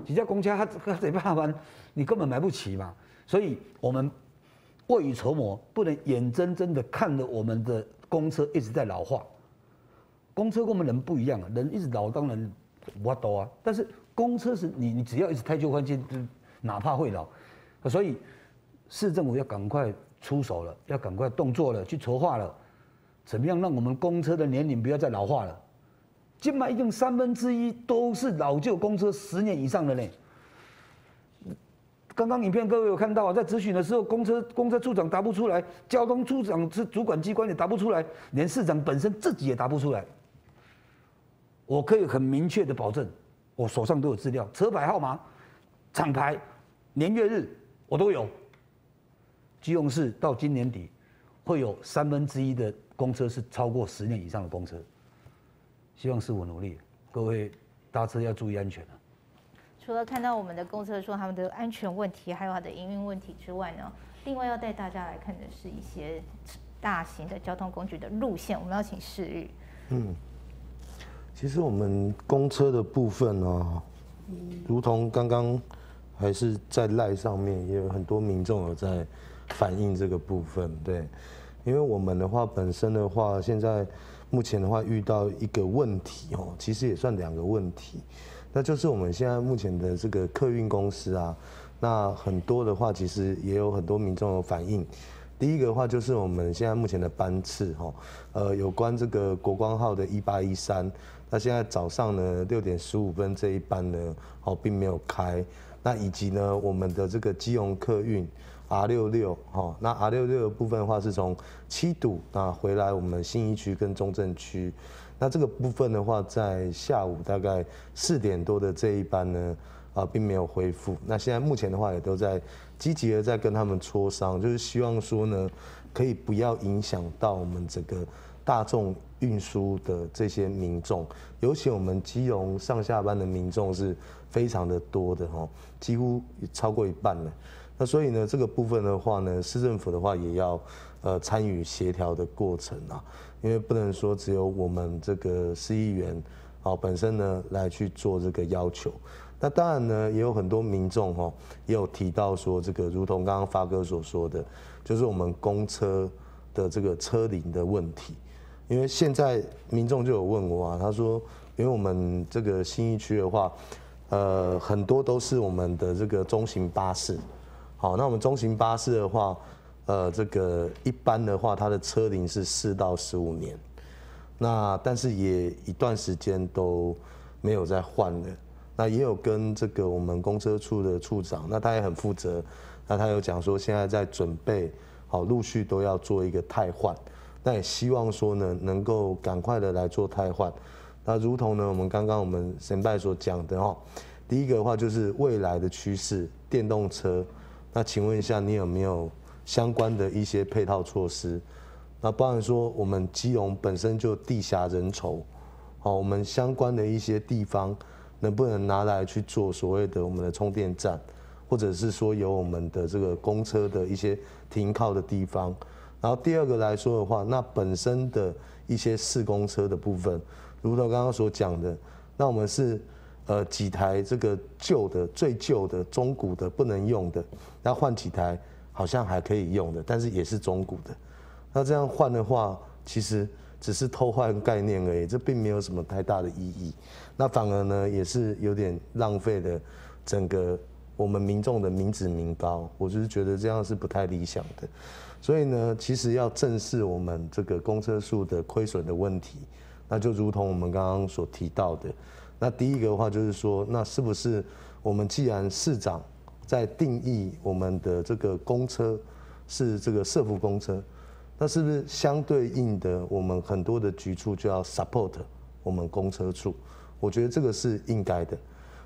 几家公家他他得办完，你根本买不起嘛。所以我们未雨绸缪，不能眼睁睁的看着我们的公车一直在老化。公车跟我们人不一样啊，人一直老当然无法度啊，但是公车是你你只要一直太旧换新，哪怕会老，所以市政府要赶快出手了，要赶快动作了，去筹划了，怎么样让我们公车的年龄不要再老化了？现在已经三分之一都是老旧公车，十年以上的嘞。刚刚影片各位有看到啊，在咨询的时候，公车公车处长答不出来，交通处长是主管机关也答不出来，连市长本身自己也答不出来。我可以很明确的保证，我手上都有资料，车牌号码、厂牌、年月日我都有。基隆市到今年底会有三分之一的公车是超过十年以上的公车，希望市府努力，各位搭车要注意安全啊。除了看到我们的公车说他们的安全问题，还有它的营运问题之外呢，另外要带大家来看的是一些大型的交通工具的路线。我们要请世玉。嗯，其实我们公车的部分哦，如同刚刚还是在LINE上面也有很多民众有在反映这个部分，对，因为我们的话本身的话，现在目前的话遇到一个问题哦，其实也算两个问题。那就是我们现在目前的这个客运公司啊，那很多的话其实也有很多民众有反映。第一个的话就是我们现在目前的班次哈，呃，有关这个国光号的一八一三，那现在早上呢六点十五分这一班呢哦并没有开，那以及呢我们的这个基隆客运 R 六十六 哈，那 R 六十六 的部分的话是从七堵那回来我们信义区跟中正区。那这个部分的话，在下午大概四点多的这一班呢，啊，并没有恢复。那现在目前的话，也都在积极的在跟他们磋商，就是希望说呢，可以不要影响到我们整个大众运输的这些民众，尤其我们基隆上下班的民众是非常的多的哦，几乎超过一半了。那所以呢，这个部分的话呢，市政府的话也要呃参与协调的过程啊，因为不能说只有我们这个市议员啊本身呢来去做这个要求。那当然呢，也有很多民众哦，也有提到说这个，如同刚刚发哥所说的，就是我们公车的这个车龄的问题。因为现在民众就有问我啊，他说，因为我们这个信义区的话，呃，很多都是我们的这个中型巴士。好，那我们中型巴士的话，呃，这个一般的话，它的车龄是四到十五年，那但是也一段时间都没有再换了。那也有跟这个我们公车处的处长，那他也很负责，那他有讲说现在在准备，好，陆续都要做一个汰换。那也希望说呢，能够赶快的来做汰换。那如同呢，我们刚刚我们神拜所讲的哦，第一个的话就是未来的趋势，电动车。那请问一下，你有没有相关的一些配套措施？那包含说我们基隆本身就地狭人稠，好，我们相关的一些地方能不能拿来去做所谓的我们的充电站，或者是说有我们的这个公车的一些停靠的地方？然后第二个来说的话，那本身的一些市公车的部分，如同刚刚所讲的，那我们是呃几台这个旧的、最旧的、中古的不能用的，那换几台好像还可以用的，但是也是中古的。那这样换的话，其实只是偷换概念而已，这并没有什么太大的意义。那反而呢，也是有点浪费了整个我们民众的民脂民膏。我就是觉得这样是不太理想的。所以呢，其实要正视我们这个公车数的亏损的问题，那就如同我们刚刚所提到的，那第一个的话就是说，那是不是我们既然市长在定义我们的这个公车是这个社福公车，那是不是相对应的我们很多的局处就要 support 我们公车处？我觉得这个是应该的，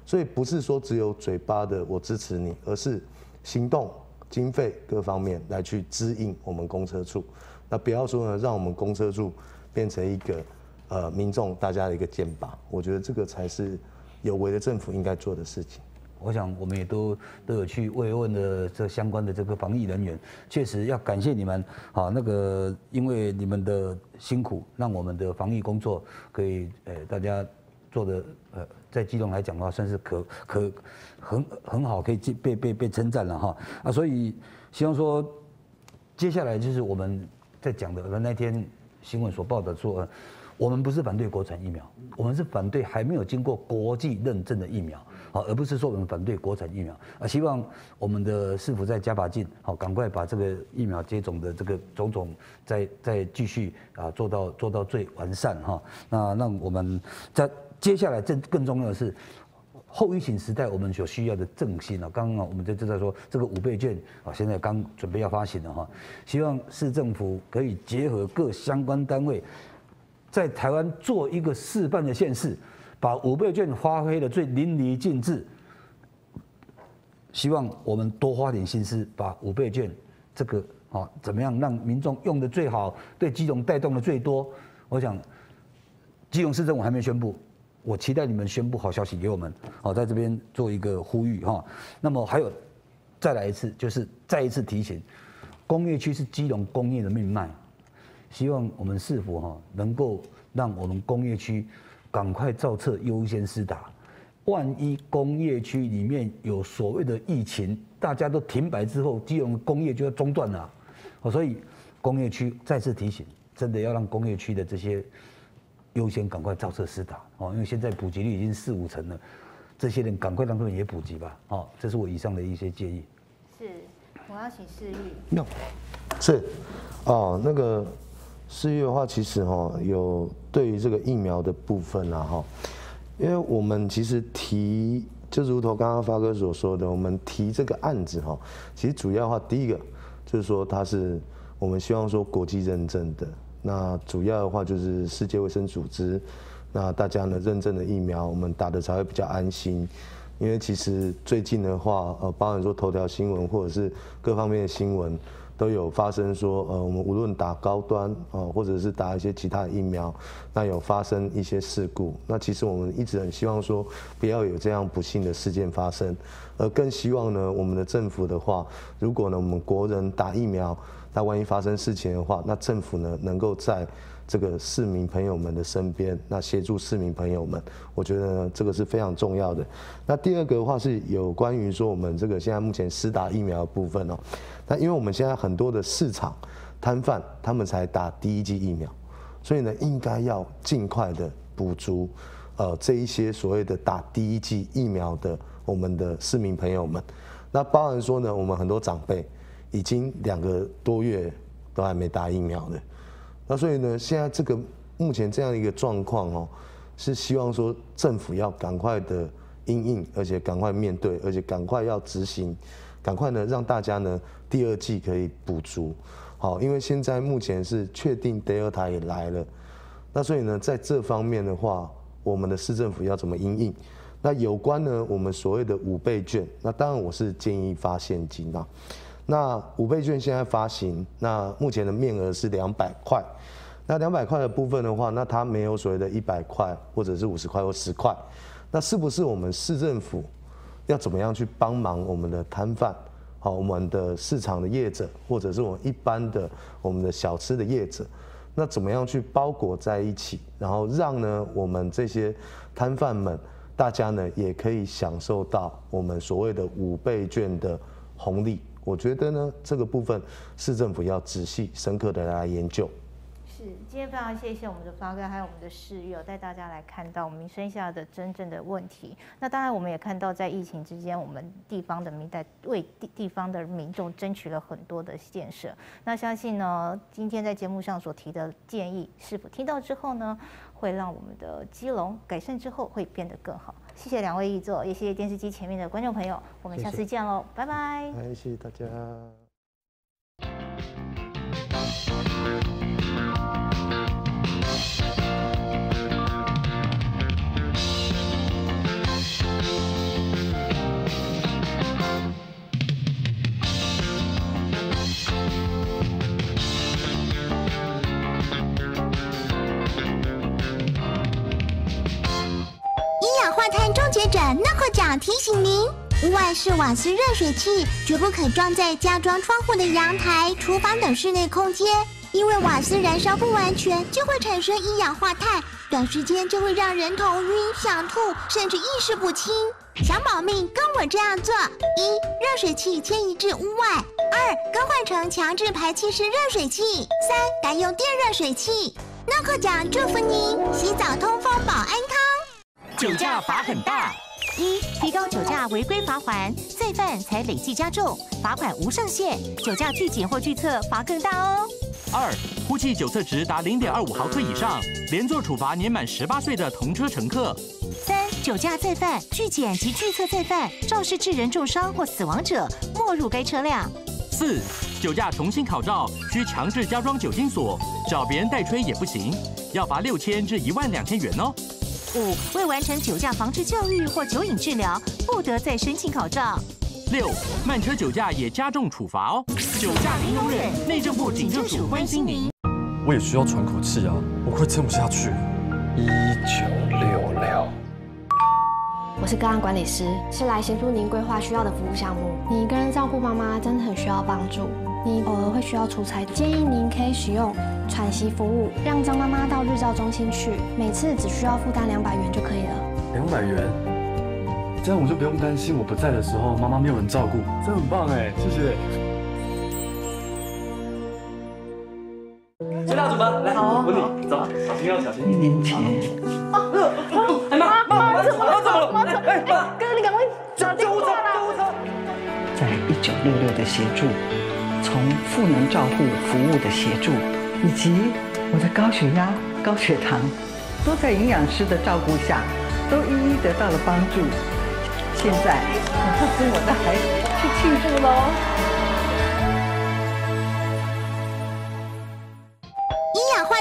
所以不是说只有嘴巴的我支持你，而是行动。经费各方面来去支应我们公车处，那不要说呢，让我们公车处变成一个呃民众大家的一个肩膀，我觉得这个才是有为的政府应该做的事情。我想我们也都都有去慰问的这相关的这个防疫人员，确实要感谢你们啊，那个因为你们的辛苦，让我们的防疫工作可以呃大家做的呃。在基隆来讲的话，算是可可很很好，可以被被被称赞了哈啊！所以希望说，接下来就是我们在讲的，那天新闻所报的说，我们不是反对国产疫苗，我们是反对还没有经过国际认证的疫苗，好，而不是说我们反对国产疫苗啊！希望我们的市府再加把劲，好，赶快把这个疫苗接种的这个种种再再继续啊做到做到最完善哈。那让我们在。接下来，更更重要的是，后疫情时代我们所需要的振兴啊！刚刚我们就正在说这个五倍券啊，现在刚准备要发行了哈。希望市政府可以结合各相关单位，在台湾做一个示范的县市，把五倍券发挥的最淋漓尽致。希望我们多花点心思，把五倍券这个啊，怎么样让民众用的最好，对基隆带动的最多。我想，基隆市政府还没宣布。我期待你们宣布好消息给我们，好，在这边做一个呼吁哈。那么还有，再来一次，就是再一次提醒，工业区是基隆工业的命脉，希望我们市府哈能够让我们工业区赶快造册优先施打。万一工业区里面有所谓的疫情，大家都停摆之后，基隆工业就要中断了。所以工业区再次提醒，真的要让工业区的这些。优先赶快造册施打哦，因为现在普及率已经四五成了，这些人赶快让他们也普及吧哦，这是我以上的一些建议。是，我要请市议。没有，是哦，那个市议的话，其实哈有对于这个疫苗的部分啦哈，因为我们其实提，就如同刚刚发哥所说的，我们提这个案子哈，其实主要的话，第一个就是说它是我们希望说国际认证的。那主要的话就是世界卫生组织，那大家呢认证的疫苗，我们打的才会比较安心。因为其实最近的话，呃，包含说头条新闻或者是各方面的新闻，都有发生说，呃，我们无论打高端啊、呃，或者是打一些其他的疫苗，那有发生一些事故。那其实我们一直很希望说，不要有这样不幸的事件发生，而更希望呢，我们的政府的话，如果呢我们国人打疫苗，那万一发生事情的话，那政府呢能够在这个市民朋友们的身边，那协助市民朋友们，我觉得呢这个是非常重要的。那第二个的话是有关于说我们这个现在目前施打疫苗的部分哦，那因为我们现在很多的市场摊贩他们才打第一剂疫苗，所以呢应该要尽快的补足，呃这一些所谓的打第一剂疫苗的我们的市民朋友们。那包含说呢，我们很多长辈已经两个多月都还没打疫苗的。那所以呢，现在这个目前这样一个状况哦，是希望说政府要赶快的因应，而且赶快面对，而且赶快要执行，赶快呢让大家呢第二季可以补足。好，因为现在目前是确定 Delta 也来了，那所以呢在这方面的话，我们的市政府要怎么因应？那有关呢我们所谓的五倍券，那当然我是建议发现金啦、啊。那五倍券现在发行，那目前的面额是两百块。那两百块的部分的话，那它没有所谓的一百块，或者是五十块或十块。那是不是我们市政府要怎么样去帮忙我们的摊贩，好，我们的市场的业者，或者是我们一般的我们的小吃的业者，那怎么样去包裹在一起，然后让呢我们这些摊贩们，大家呢也可以享受到我们所谓的五倍券的红利。我觉得呢，这个部分市政府要仔细、深刻的来研究。是，今天非常谢谢我们的发哥，还有我们的室友，带大家来看到我们民生下的真正的问题。那当然，我们也看到在疫情之间，我们地方的民代为地地方的民众争取了很多的建设。那相信呢，今天在节目上所提的建议，是否听到之后呢，会让我们的基隆改善之后会变得更好。谢谢两位议座，也谢谢电视机前面的观众朋友，我们下次见喽，拜拜！谢谢大家。接着，那获奖提醒您：屋外式瓦斯热水器绝不可装在家装窗户的阳台、厨房等室内空间，因为瓦斯燃烧不完全就会产生一氧化碳，短时间就会让人头晕、想吐，甚至意识不清。想保命，跟我这样做：一、热水器迁移至屋外；二、更换成强制排气式热水器；三、改用电热水器。那获奖祝福您，洗澡通风保安康。酒驾罚很大，一、提高酒驾违规罚锾，再犯才累计加重，罚款无上限，酒驾拒检或拒测罚更大哦。二、呼气酒测值达零点二五毫克以上，连坐处罚年满十八岁的同车乘客。三、酒驾再犯、拒检及拒测再犯，肇事致人重伤或死亡者，没入该车辆。四、酒驾重新考照需强制加装酒精锁，找别人代吹也不行，要罚六千至一万两千元哦。五、未完成酒驾防治教育或酒瘾治疗，不得再申请考照。六、慢车酒驾也加重处罚哦。酒驾零容忍，内政部警政署关心您。我也需要喘口气啊，我快撑不下去。一九六六，我是个案管理师，是来协助您规划需要的服务项目。你一个人照顾妈妈真的很需要帮助，你偶尔会需要出差，建议您可以使用喘息服务，让张妈妈到日照中心去，每次只需要负担两百元就可以了。两百元，这样我就不用担心我不在的时候妈妈没有人照顾，这很棒哎，谢谢。先大主吧，来，我你走，小心要小心。您请。啊，哎妈，妈妈怎么了？怎么了？哎妈，哥你赶快打电话啦！在一九六六的协助。从赋能照护服务的协助，以及我的高血压、高血糖，都在营养师的照顾下，都一一得到了帮助。现在我要跟我的孩子去庆祝喽！医养化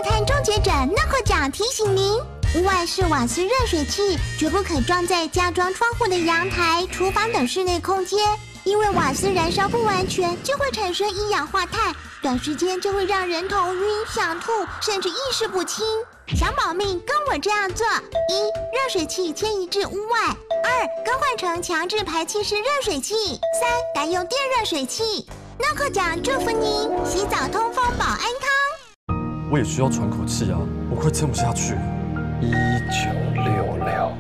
法提醒您：屋外式瓦斯热水器绝不可装在家装窗户的阳台、厨房等室内空间，因为瓦斯燃烧不完全就会产生一氧化碳，短时间就会让人头晕、想吐，甚至意识不清。想保命，跟我这样做：一、热水器迁移至屋外；二、更换成强制排气式热水器；三、改用电热水器。诺克奖祝福您，洗澡通风保安康。 我也需要喘口气啊！我快撑不下去。一九六六，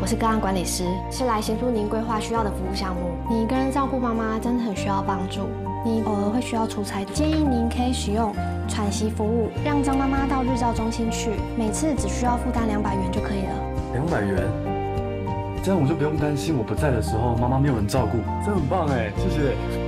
我是个案管理师，是来协助您规划需要的服务项目。你一个人照顾妈妈真的很需要帮助，你偶尔会需要出差，建议您可以使用喘息服务，让张妈妈到日照中心去，每次只需要负担两百元就可以了。两百元，这样我就不用担心我不在的时候妈妈没有人照顾，这很棒哎，谢谢。